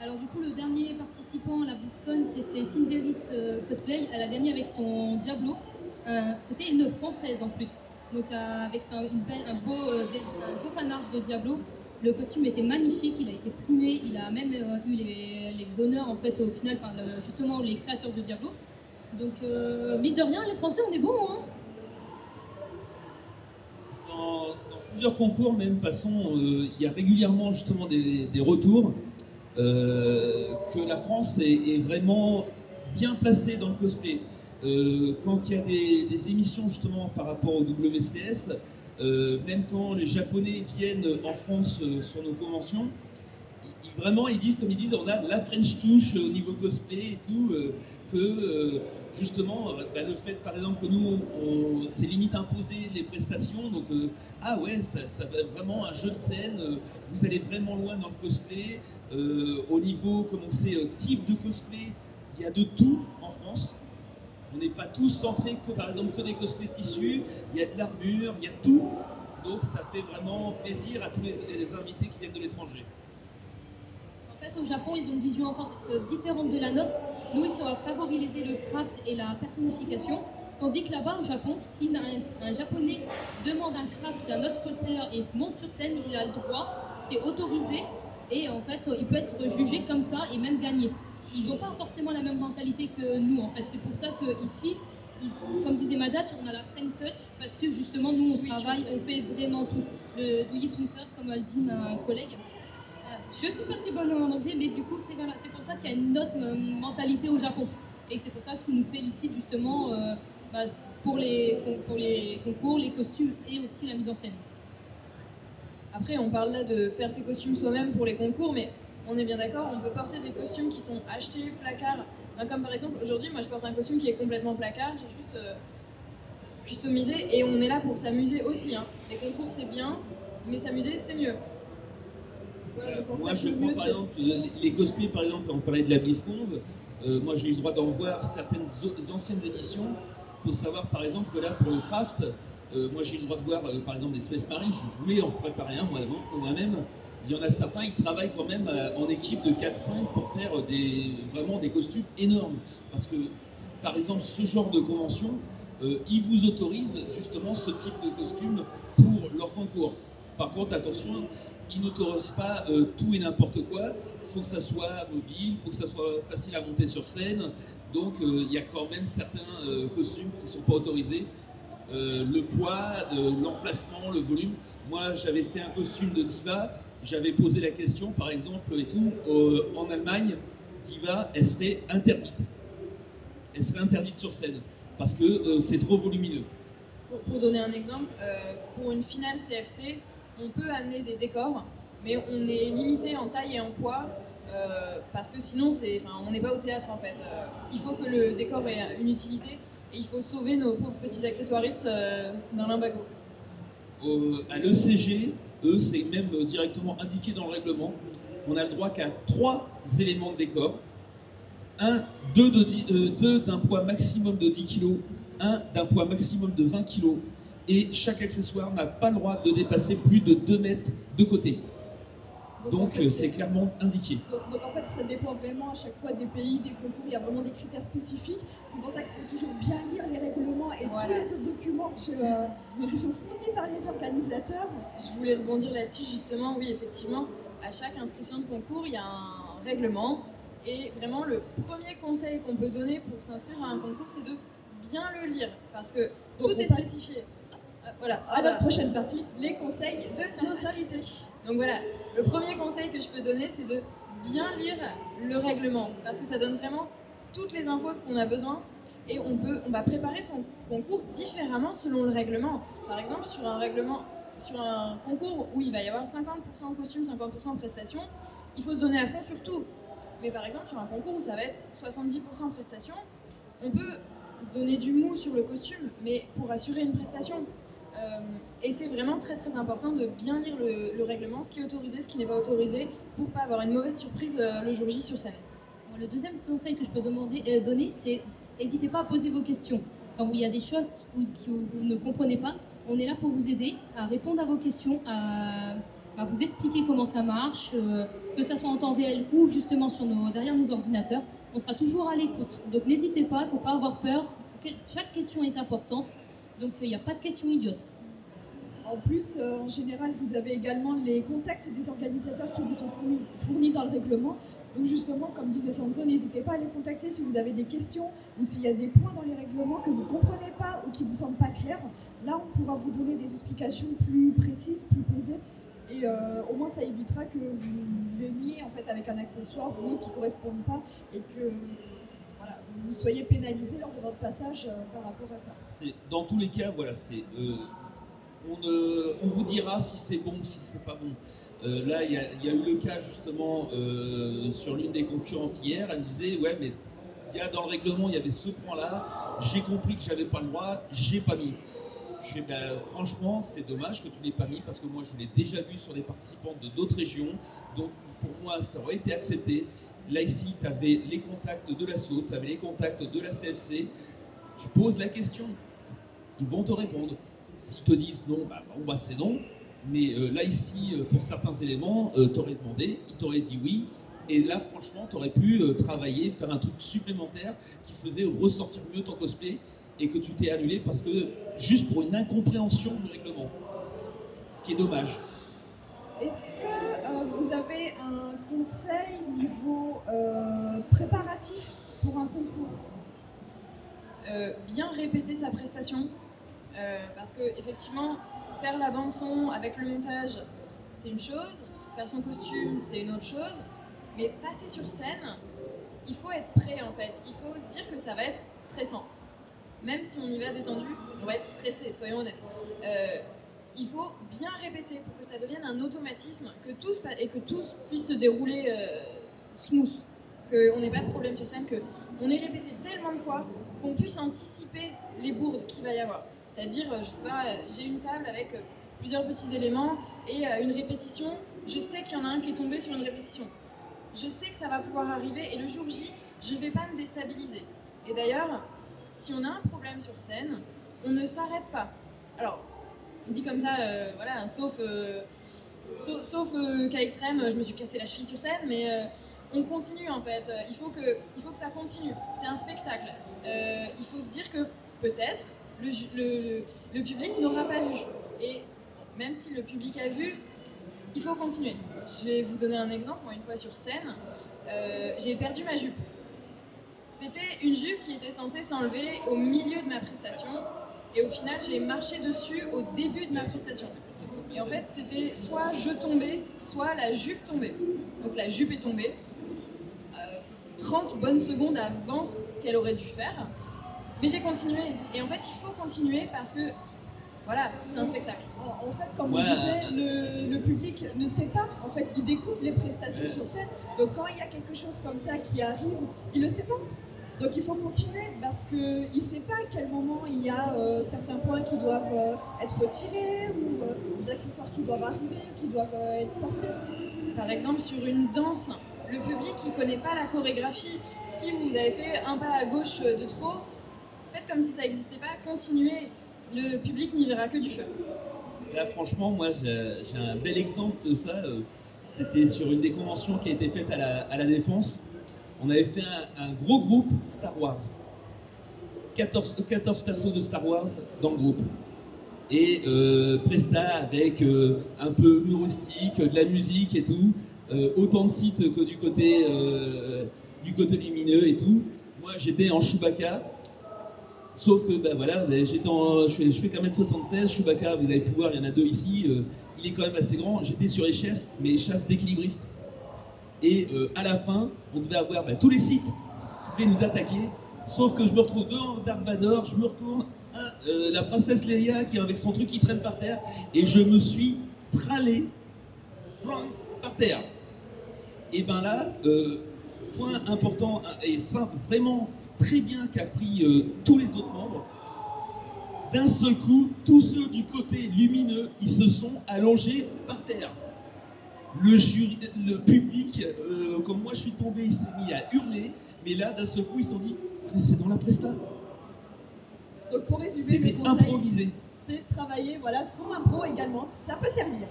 Alors du coup, le dernier participant à la BlizzCon, c'était Cinderis euh, Cosplay. Elle a gagné avec son Diablo. Euh, c'était une française en plus. Donc euh, avec un, une belle, un, beau, euh, un beau fan art de Diablo. Le costume était magnifique, il a été primé. Il a même euh, eu les, les honneurs en fait au final par le, justement les créateurs de Diablo. Donc euh, mine de rien, les Français, on est bons, hein. Dans, dans plusieurs concours, même façon, euh, il y a régulièrement justement des, des retours euh, que la France est, est vraiment bien placée dans le cosplay. Euh, quand il y a des, des émissions justement par rapport au W C S, euh, même quand les Japonais viennent en France euh, sur nos conventions, ils, ils, vraiment ils disent, comme ils disent, on a la French touche au niveau cosplay et tout, euh, que euh, justement, bah, le fait par exemple que nous, on s'est limite imposé les prestations, donc euh, ah ouais, ça, ça va vraiment un jeu de scène, euh, vous allez vraiment loin dans le cosplay, euh, au niveau, comme on sait, euh, type de cosplay, il y a de tout en France, on n'est pas tous centrés que par exemple que des cosplays tissus, il y a de l'armure, il y a tout, donc ça fait vraiment plaisir à tous les, les invités qui viennent de l'étranger. En fait, au Japon, ils ont une vision encore différente de la nôtre. Nous, ils sont à favoriser le craft et la personnification, tandis que là-bas, au Japon, si un, un Japonais demande un craft d'un autre sculpteur et monte sur scène, il a le droit, c'est autorisé, et en fait, il peut être jugé comme ça et même gagner. Ils n'ont pas forcément la même mentalité que nous, en fait. C'est pour ça qu'ici, comme disait Madaj, on a la French touch, parce que justement, nous, on travaille, on fait vraiment tout. Le do it yourself, comme elle dit ma collègue. Je suis pas très bonne en anglais, mais du coup, c'est pour ça qu'il y a une autre mentalité au Japon. Et c'est pour ça qu'ils nous félicitent justement euh, bah, pour, les, pour les concours, les costumes et aussi la mise en scène. Après, on parle là de faire ses costumes soi-même pour les concours, mais on est bien d'accord, on peut porter des costumes qui sont achetés, placards. Enfin, comme par exemple, aujourd'hui, moi je porte un costume qui est complètement placard, j'ai juste euh, customisé, et on est là pour s'amuser aussi, hein. Les concours, c'est bien, mais s'amuser, c'est mieux. Voilà, donc, moi je prends par exemple les cosplays, par exemple, on parlait de la BlizzCon, euh, moi j'ai eu le droit d'en voir certaines anciennes éditions. Il faut savoir par exemple que là pour le craft, euh, moi j'ai eu le droit de voir euh, par exemple des Space Marines, je voulais en préparer un moi-même. Il y en a certains qui travaillent quand même euh, en équipe de quatre cinq pour faire des, vraiment des costumes énormes. Parce que par exemple ce genre de convention, euh, ils vous autorisent justement ce type de costume pour leur concours. Par contre attention, ils n'autorisent pas euh, tout et n'importe quoi, il faut que ça soit mobile, il faut que ça soit facile à monter sur scène, donc il euh, y a quand même certains euh, costumes qui ne sont pas autorisés. Euh, le poids, euh, l'emplacement, le volume. Moi j'avais fait un costume de diva, j'avais posé la question par exemple et tout, euh, en Allemagne, diva, elle serait interdite. Elle serait interdite sur scène, parce que euh, c'est trop volumineux. Pour, pour donner un exemple, euh, pour une finale C F C, on peut amener des décors, mais on est limité en taille et en poids, euh, parce que sinon, enfin, on n'est pas au théâtre en fait. Euh, il faut que le décor ait une utilité, et il faut sauver nos pauvres petits accessoiristes euh, dans l'imbago. Euh, à l'E C G, eux, c'est même directement indiqué dans le règlement, on a le droit qu'à trois éléments de décor, un, deux d'un poids maximum de dix kilos, un d'un poids maximum de vingt kilos, et chaque accessoire n'a pas le droit de dépasser plus de deux mètres de côté. Donc c'est en fait, clairement indiqué. Donc, donc en fait ça dépend vraiment à chaque fois des pays, des concours, il y a vraiment des critères spécifiques. C'est pour ça qu'il faut toujours bien lire les règlements et voilà, tous les autres documents qui euh, sont fournis par les organisateurs. Je voulais rebondir là-dessus justement, oui effectivement, à chaque inscription de concours il y a un règlement Et vraiment, le premier conseil qu'on peut donner pour s'inscrire à un concours, c'est de bien le lire, parce que donc tout est passe. spécifié. Euh, voilà. À notre prochaine partie, les conseils de nos invités. Donc voilà, le premier conseil que je peux donner, c'est de bien lire le règlement, parce que ça donne vraiment toutes les infos qu'on a besoin, et on, peut, on va préparer son concours différemment selon le règlement. Par exemple, sur un, règlement, sur un concours où il va y avoir cinquante pour cent costume, cinquante pour cent prestation, il faut se donner à fond sur tout. Mais par exemple, sur un concours où ça va être soixante-dix pour cent prestation, on peut se donner du mou sur le costume, mais pour assurer une prestation. Euh, et c'est vraiment très très important de bien lire le, le règlement, ce qui est autorisé, ce qui n'est pas autorisé, pour ne pas avoir une mauvaise surprise euh, le jour J sur scène. Bon, le deuxième conseil que je peux demander, euh, donner, c'est n'hésitez pas à poser vos questions. Quand il y a des choses que vous ne comprenez pas, on est là pour vous aider à répondre à vos questions, à... à vous expliquer comment ça marche, euh, que ça soit en temps réel ou justement sur nos, derrière nos ordinateurs, on sera toujours à l'écoute. Donc n'hésitez pas, il ne faut pas avoir peur, chaque question est importante, donc il n'y a pas de questions idiotes. En plus, euh, en général, vous avez également les contacts des organisateurs qui vous sont fournis, fournis dans le règlement. Donc justement, comme disait Sanzo, n'hésitez pas à les contacter si vous avez des questions ou s'il y a des points dans les règlements que vous ne comprenez pas ou qui ne vous semblent pas clairs. Là, on pourra vous donner des explications plus précises, plus posées. Et euh, au moins, ça évitera que vous veniez en fait, avec un accessoire vous, qui ne corresponde pas et que voilà, vous soyez pénalisé lors de votre passage euh, par rapport à ça. Dans tous les cas, voilà, euh, on, euh, on vous dira si c'est bon ou si c'est pas bon. Euh, là, il y, y a eu le cas justement euh, sur l'une des concurrentes hier. Elle me disait, ouais, mais bien dans le règlement, il y avait ce point-là. J'ai compris que j'avais pas le droit, j'ai pas mis. Je fais, ben, franchement, c'est dommage que tu ne l'aies pas mis parce que moi, je l'ai déjà vu sur des participants de d'autres régions. Donc, pour moi, ça aurait été accepté. Là, ici, tu avais les contacts de l'assaut, tu avais les contacts de la C F C. Tu poses la question, ils vont te répondre. S'ils te disent non, ben, ben, on va c'est non. Mais euh, là, ici, euh, pour certains éléments, euh, tu aurais demandé, ils t'auraient dit oui. Et là, franchement, tu aurais pu euh, travailler, faire un truc supplémentaire qui faisait ressortir mieux ton cosplay. Et que tu t'es annulé parce que juste pour une incompréhension du règlement, ce qui est dommage. Est-ce que euh, vous avez un conseil niveau euh, préparatif pour un concours? euh, Bien répéter sa prestation, euh, parce que effectivement, faire la bande son avec le montage, c'est une chose, faire son costume, c'est une autre chose, mais passer sur scène, il faut être prêt en fait, il faut se dire que ça va être stressant. Même si on y va détendu, on va être stressé, soyons honnêtes. Euh, il faut bien répéter pour que ça devienne un automatisme que tous, et que tous puissent se dérouler euh, smooth, qu'on n'ait pas de problème sur scène, qu'on ait répété tellement de fois qu'on puisse anticiper les bourdes qu'il va y avoir. C'est-à-dire, je sais pas, j'ai une table avec plusieurs petits éléments et une répétition, je sais qu'il y en a un qui est tombé sur une répétition. Je sais que ça va pouvoir arriver et le jour J, je ne vais pas me déstabiliser. Et d'ailleurs, si on a un problème sur scène, on ne s'arrête pas. Alors, dit comme ça, euh, voilà, sauf, euh, sauf, sauf euh, cas extrême, je me suis cassé la cheville sur scène, mais euh, on continue en fait. Il faut que, il faut que ça continue. C'est un spectacle. Euh, il faut se dire que peut-être le, le, le public n'aura pas vu. Et même si le public a vu, il faut continuer. Je vais vous donner un exemple. Moi, une fois sur scène, euh, j'ai perdu ma jupe. C'était une jupe qui était censée s'enlever au milieu de ma prestation et au final j'ai marché dessus au début de ma prestation. Et en fait c'était soit je tombais, soit la jupe tombait. Donc la jupe est tombée euh, trente bonnes secondes avant ce qu'elle aurait dû faire. Mais j'ai continué et en fait il faut continuer parce que voilà, c'est un spectacle. En fait, comme on disait, le, le public ne sait pas. En fait, il découvre les prestations sur scène. Donc, quand il y a quelque chose comme ça qui arrive, il ne le sait pas. Donc, il faut continuer parce qu'il ne sait pas à quel moment il y a euh, certains points qui doivent euh, être retirés ou euh, des accessoires qui doivent arriver, qui doivent euh, être portés. Par exemple, sur une danse, le public ne connaît pas la chorégraphie. Si vous avez fait un pas à gauche de trop, faites comme si ça n'existait pas, continuez. Le public n'y verra que du feu. Là, franchement, moi, j'ai un bel exemple de ça. C'était sur une des conventions qui a été faite à la, à la Défense. On avait fait un, un gros groupe Star Wars. quatorze, quatorze persos de Star Wars dans le groupe. Et euh, presta avec euh, un peu humoristique, de la musique et tout. Euh, autant de sites que du côté euh, du côté lumineux et tout. Moi, j'étais en Chewbacca. Sauf que, ben bah, voilà, j'étais en, je, fais, je fais quand même soixante-seize, Chewbacca, vous allez pouvoir, il y en a deux ici. Euh, il est quand même assez grand. J'étais sur les chasses, mais les chasses d'équilibriste. Et euh, à la fin, on devait avoir bah, tous les sites qui devaient nous attaquer. Sauf que je me retrouve devant Darth Vador, je me retourne à euh, la princesse Leia qui est avec son truc qui traîne par terre. Et je me suis tralé par terre. Et ben là, euh, point important et simple, vraiment très bien qu'a pris euh, tous les autres membres. D'un seul coup, tous ceux du côté lumineux, ils se sont allongés par terre. Le jury, le public, euh, comme moi je suis tombé, il s'est mis à hurler. Mais là, d'un seul coup, ils se sont dit, ah, c'est dans la presta. Donc, pour mes sujets, mes conseils, c'est travailler voilà, son impro également, ça peut servir.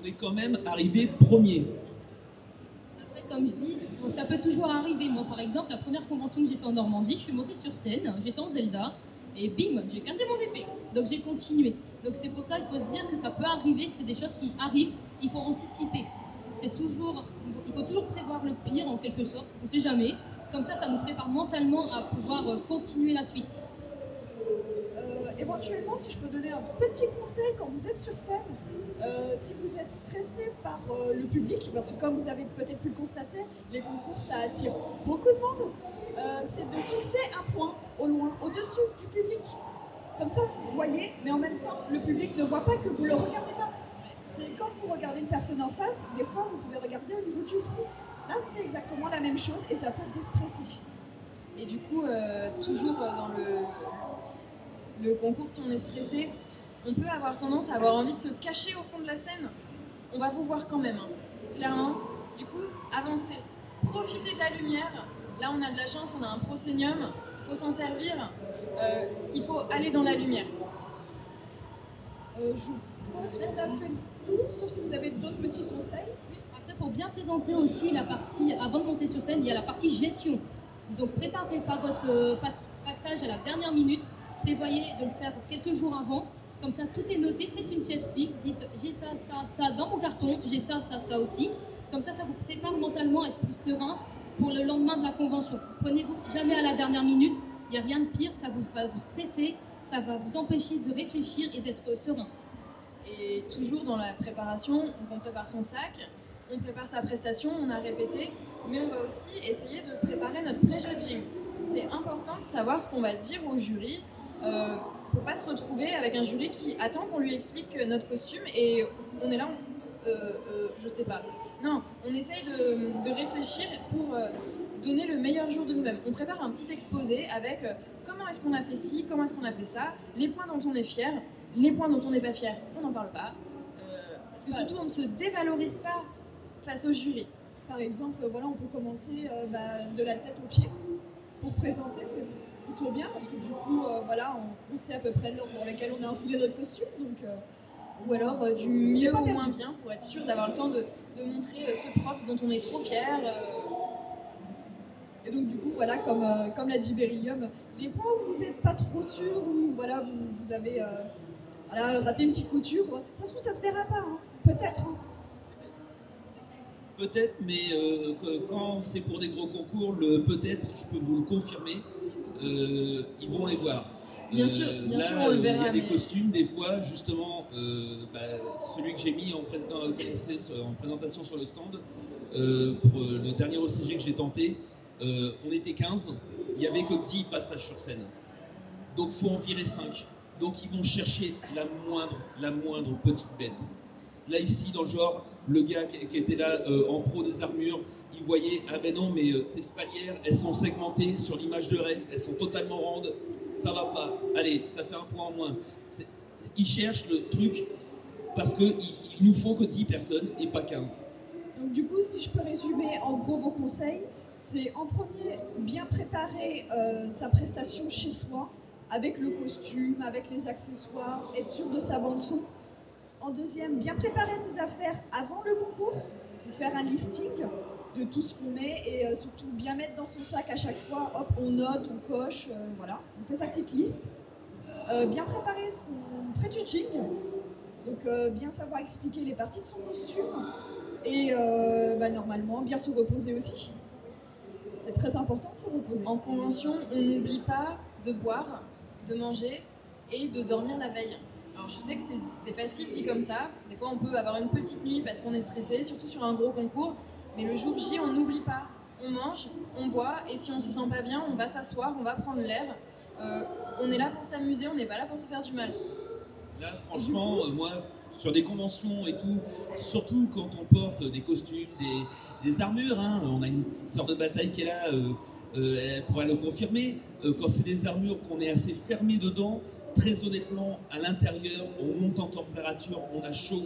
On est quand même arrivé premier. Après, comme je dis, bon, ça peut toujours arriver. Moi, par exemple, la première convention que j'ai fait en Normandie, je suis montée sur scène, j'étais en Zelda, et bim, j'ai cassé mon épée. Donc, j'ai continué. Donc, c'est pour ça qu'il faut se dire que ça peut arriver, que c'est des choses qui arrivent, il faut anticiper. C'est toujours, il faut toujours prévoir le pire, en quelque sorte, on ne sait jamais. Comme ça, ça nous prépare mentalement à pouvoir continuer la suite. Euh, éventuellement, si je peux donner un petit conseil, quand vous êtes sur scène, euh, si vous êtes stressé par euh, le public, parce que comme vous avez peut-être pu le constater, les concours, ça attire beaucoup de monde, euh, c'est de fixer un point au loin, au-dessus du public. Comme ça, vous voyez, mais en même temps, le public ne voit pas que vous ne le regardez pas. C'est quand vous regardez une personne en face, des fois, vous pouvez regarder au niveau du front. Là, c'est exactement la même chose et ça peut déstresser. Et du coup, euh, toujours dans le, le concours, si on est stressé, on peut avoir tendance à avoir envie de se cacher au fond de la scène. On va vous voir quand même, hein, clairement. Du coup, avancez, profitez de la lumière. Là, on a de la chance, on a un proscenium, il faut s'en servir. Euh, il faut aller dans la lumière. Euh, je pense qu'on a fait le tour, sauf si vous avez d'autres petits conseils. Pour bien présenter aussi la partie, avant de monter sur scène, il y a la partie gestion. Donc préparez pas votre pactage à la dernière minute, prévoyez de le faire quelques jours avant, comme ça tout est noté, faites une checklist, dites j'ai ça, ça, ça dans mon carton, j'ai ça, ça, ça aussi. Comme ça, ça vous prépare mentalement à être plus serein pour le lendemain de la convention. Prenez-vous jamais à la dernière minute, il n'y a rien de pire, ça vous, va vous stresser, ça va vous empêcher de réfléchir et d'être serein. Et toujours dans la préparation, on prépare son sac, on prépare sa prestation, on a répété, mais on va aussi essayer de préparer notre pré-judging. C'est important de savoir ce qu'on va dire au jury euh, pour ne pas se retrouver avec un jury qui attend qu'on lui explique notre costume et on est là, on, euh, euh, je sais pas. Non, on essaye de, de réfléchir pour euh, donner le meilleur jour de nous-mêmes. On prépare un petit exposé avec euh, comment est-ce qu'on a fait ci, comment est-ce qu'on a fait ça, les points dont on est fier, les points dont on n'est pas fier, on n'en parle pas. Euh, parce que surtout, on ne se dévalorise pas face au jury. Par exemple, voilà, on peut commencer euh, bah, de la tête aux pieds. Pour présenter, c'est plutôt bien parce que du coup, euh, voilà, on, on sait à peu près l'ordre dans lequel on a infilé notre costume. Donc, euh, ou alors euh, du mieux ou moins bien pour être sûr d'avoir le temps de, de montrer euh, ce propre dont on est trop fier. Euh... Et donc du coup, voilà, comme, euh, comme l'a dit Beryllium, les points où vous n'êtes pas trop sûr ou voilà, vous, vous avez euh, voilà, raté une petite couture, ça se trouve, ça se verra pas, hein, peut-être. Hein. Peut-être, mais euh, que, quand c'est pour des gros concours, le peut-être, je peux vous le confirmer, euh, ils vont les voir. Bien euh, sûr, bien là, sûr, on le verra. Il y a mais... des costumes, des fois, justement, euh, bah, celui que j'ai mis en, pré en présentation sur le stand, euh, pour le dernier E C G que j'ai tenté, euh, on était quinze, il n'y avait que dix passages sur scène. Donc, il faut en virer cinq. Donc, ils vont chercher la moindre, la moindre petite bête. Là, ici, dans le genre, le gars qui était là euh, en pro des armures, il voyait, ah ben non, mais euh, tes spalières, elles sont segmentées sur l'image de rêve, elles sont totalement rondes, ça va pas, allez, ça fait un point en moins. Il cherche le truc parce qu'il il nous faut que dix personnes et pas quinze. Donc du coup, si je peux résumer en gros vos conseils, c'est en premier, bien préparer euh, sa prestation chez soi, avec le costume, avec les accessoires, être sûr de sa bande-son. En deuxième, bien préparer ses affaires avant le concours, faire un listing de tout ce qu'on met et surtout bien mettre dans son sac à chaque fois, hop, on note, on coche, euh, voilà, on fait sa petite liste. Euh, bien préparer son pré-judging, donc euh, bien savoir expliquer les parties de son costume et euh, bah, normalement bien se reposer aussi. C'est très important de se reposer. En convention, on n'oublie pas de boire, de manger et de dormir la veille. Alors je sais que c'est facile dit comme ça, des fois on peut avoir une petite nuit parce qu'on est stressé, surtout sur un gros concours, mais le jour J, on n'oublie pas, on mange, on boit et si on ne se sent pas bien, on va s'asseoir, on va prendre l'air. Euh, on est là pour s'amuser, on n'est pas là pour se faire du mal. Là franchement, euh, moi, sur des conventions et tout, surtout quand on porte des costumes, des, des armures, hein, on a une petite sœur de bataille qui est là, euh, euh, elle pourra le confirmer, euh, quand c'est des armures qu'on est assez fermé dedans, très honnêtement, à l'intérieur, on monte en température, on a chaud.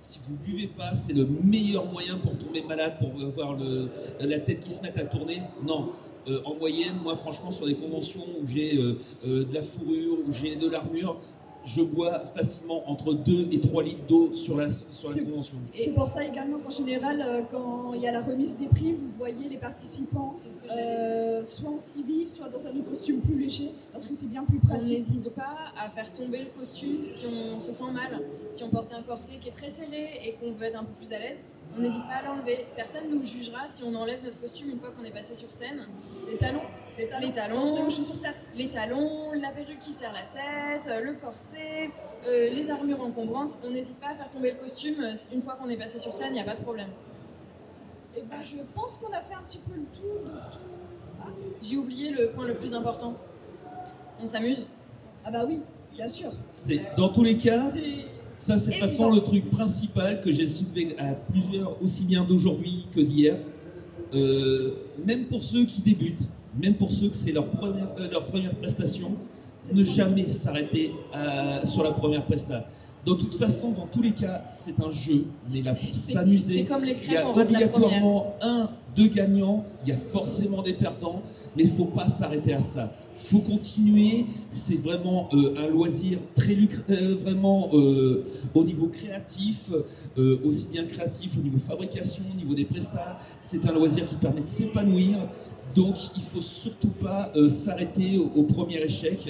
Si vous ne buvez pas, c'est le meilleur moyen pour tomber malade, pour avoir le, la tête qui se met à tourner. Non, euh, en moyenne, moi franchement, sur des conventions où j'ai euh, euh, de la fourrure, où j'ai de l'armure, je bois facilement entre deux et trois litres d'eau sur la, sur la convention. C'est pour ça également qu'en général, euh, quand il y a la remise des prix, vous voyez les participants euh, soit en civil, soit dans un costume plus léger, parce que c'est bien plus pratique. On n'hésite pas à faire tomber le costume si on se sent mal, si on porte un corset qui est très serré et qu'on veut être un peu plus à l'aise. On n'hésite pas à l'enlever. Personne ne nous jugera si on enlève notre costume une fois qu'on est passé sur scène. Les talons, les talons, les talons, les chaussures plates. Les talons, la perruque qui serre la tête, le corset, euh, les armures encombrantes. On n'hésite pas à faire tomber le costume une fois qu'on est passé sur scène, il n'y a pas de problème. Et ben, je pense qu'on a fait un petit peu le tour. Le tour. Ah. J'ai oublié le point le plus important. On s'amuse. Ah bah oui, bien sûr. C'est dans tous les cas. Ça, c'est de toute façon le truc principal que j'ai soulevé à plusieurs, aussi bien d'aujourd'hui que d'hier. Euh, même pour ceux qui débutent, même pour ceux que c'est leur première, leur première prestation, ne jamais s'arrêter sur la première prestation. De toute façon, dans tous les cas, c'est un jeu. On est là pour s'amuser. Il y a obligatoirement un, deux gagnants. Il y a forcément des perdants. Mais il ne faut pas s'arrêter à ça. Il faut continuer. C'est vraiment euh, un loisir très lucratif, vraiment euh, au niveau créatif, euh, aussi bien créatif au niveau fabrication, au niveau des prestats. C'est un loisir qui permet de s'épanouir. Donc, il ne faut surtout pas euh, s'arrêter au, au premier échec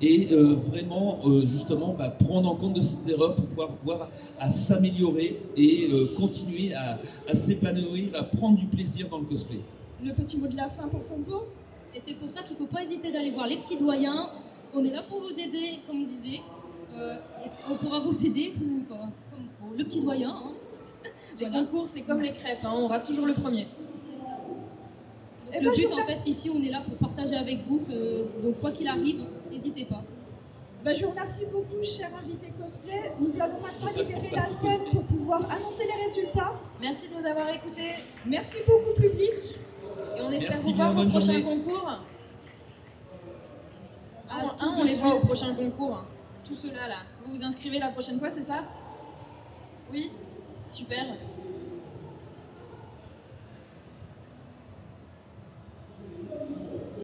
et euh, vraiment, euh, justement, bah, prendre en compte de ces erreurs pour pouvoir, pouvoir à s'améliorer et euh, continuer à, à s'épanouir, à prendre du plaisir dans le cosplay. Le petit mot de la fin pour Sanzo. Et c'est pour ça qu'il ne faut pas hésiter d'aller voir les petits doyens. On est là pour vous aider, comme on disait. Euh, on pourra vous aider pour, pour, pour le petit doyen. Hein. Les voilà. Concours, c'est comme les crêpes, hein. On rate toujours le premier. Donc, le but, en fait, ici, on est là pour partager avec vous, que, donc quoi qu'il arrive, n'hésitez pas. Bah, je vous remercie beaucoup, chers invités cosplay. Nous allons maintenant libérer la scène pour pouvoir annoncer les résultats. Merci de nous avoir écoutés. Merci beaucoup, public. Et on espère vous voir au prochain concours. Ah, un, on les voit au prochain concours. Tout cela, là. Vous vous inscrivez la prochaine fois, c'est ça? Oui? Super.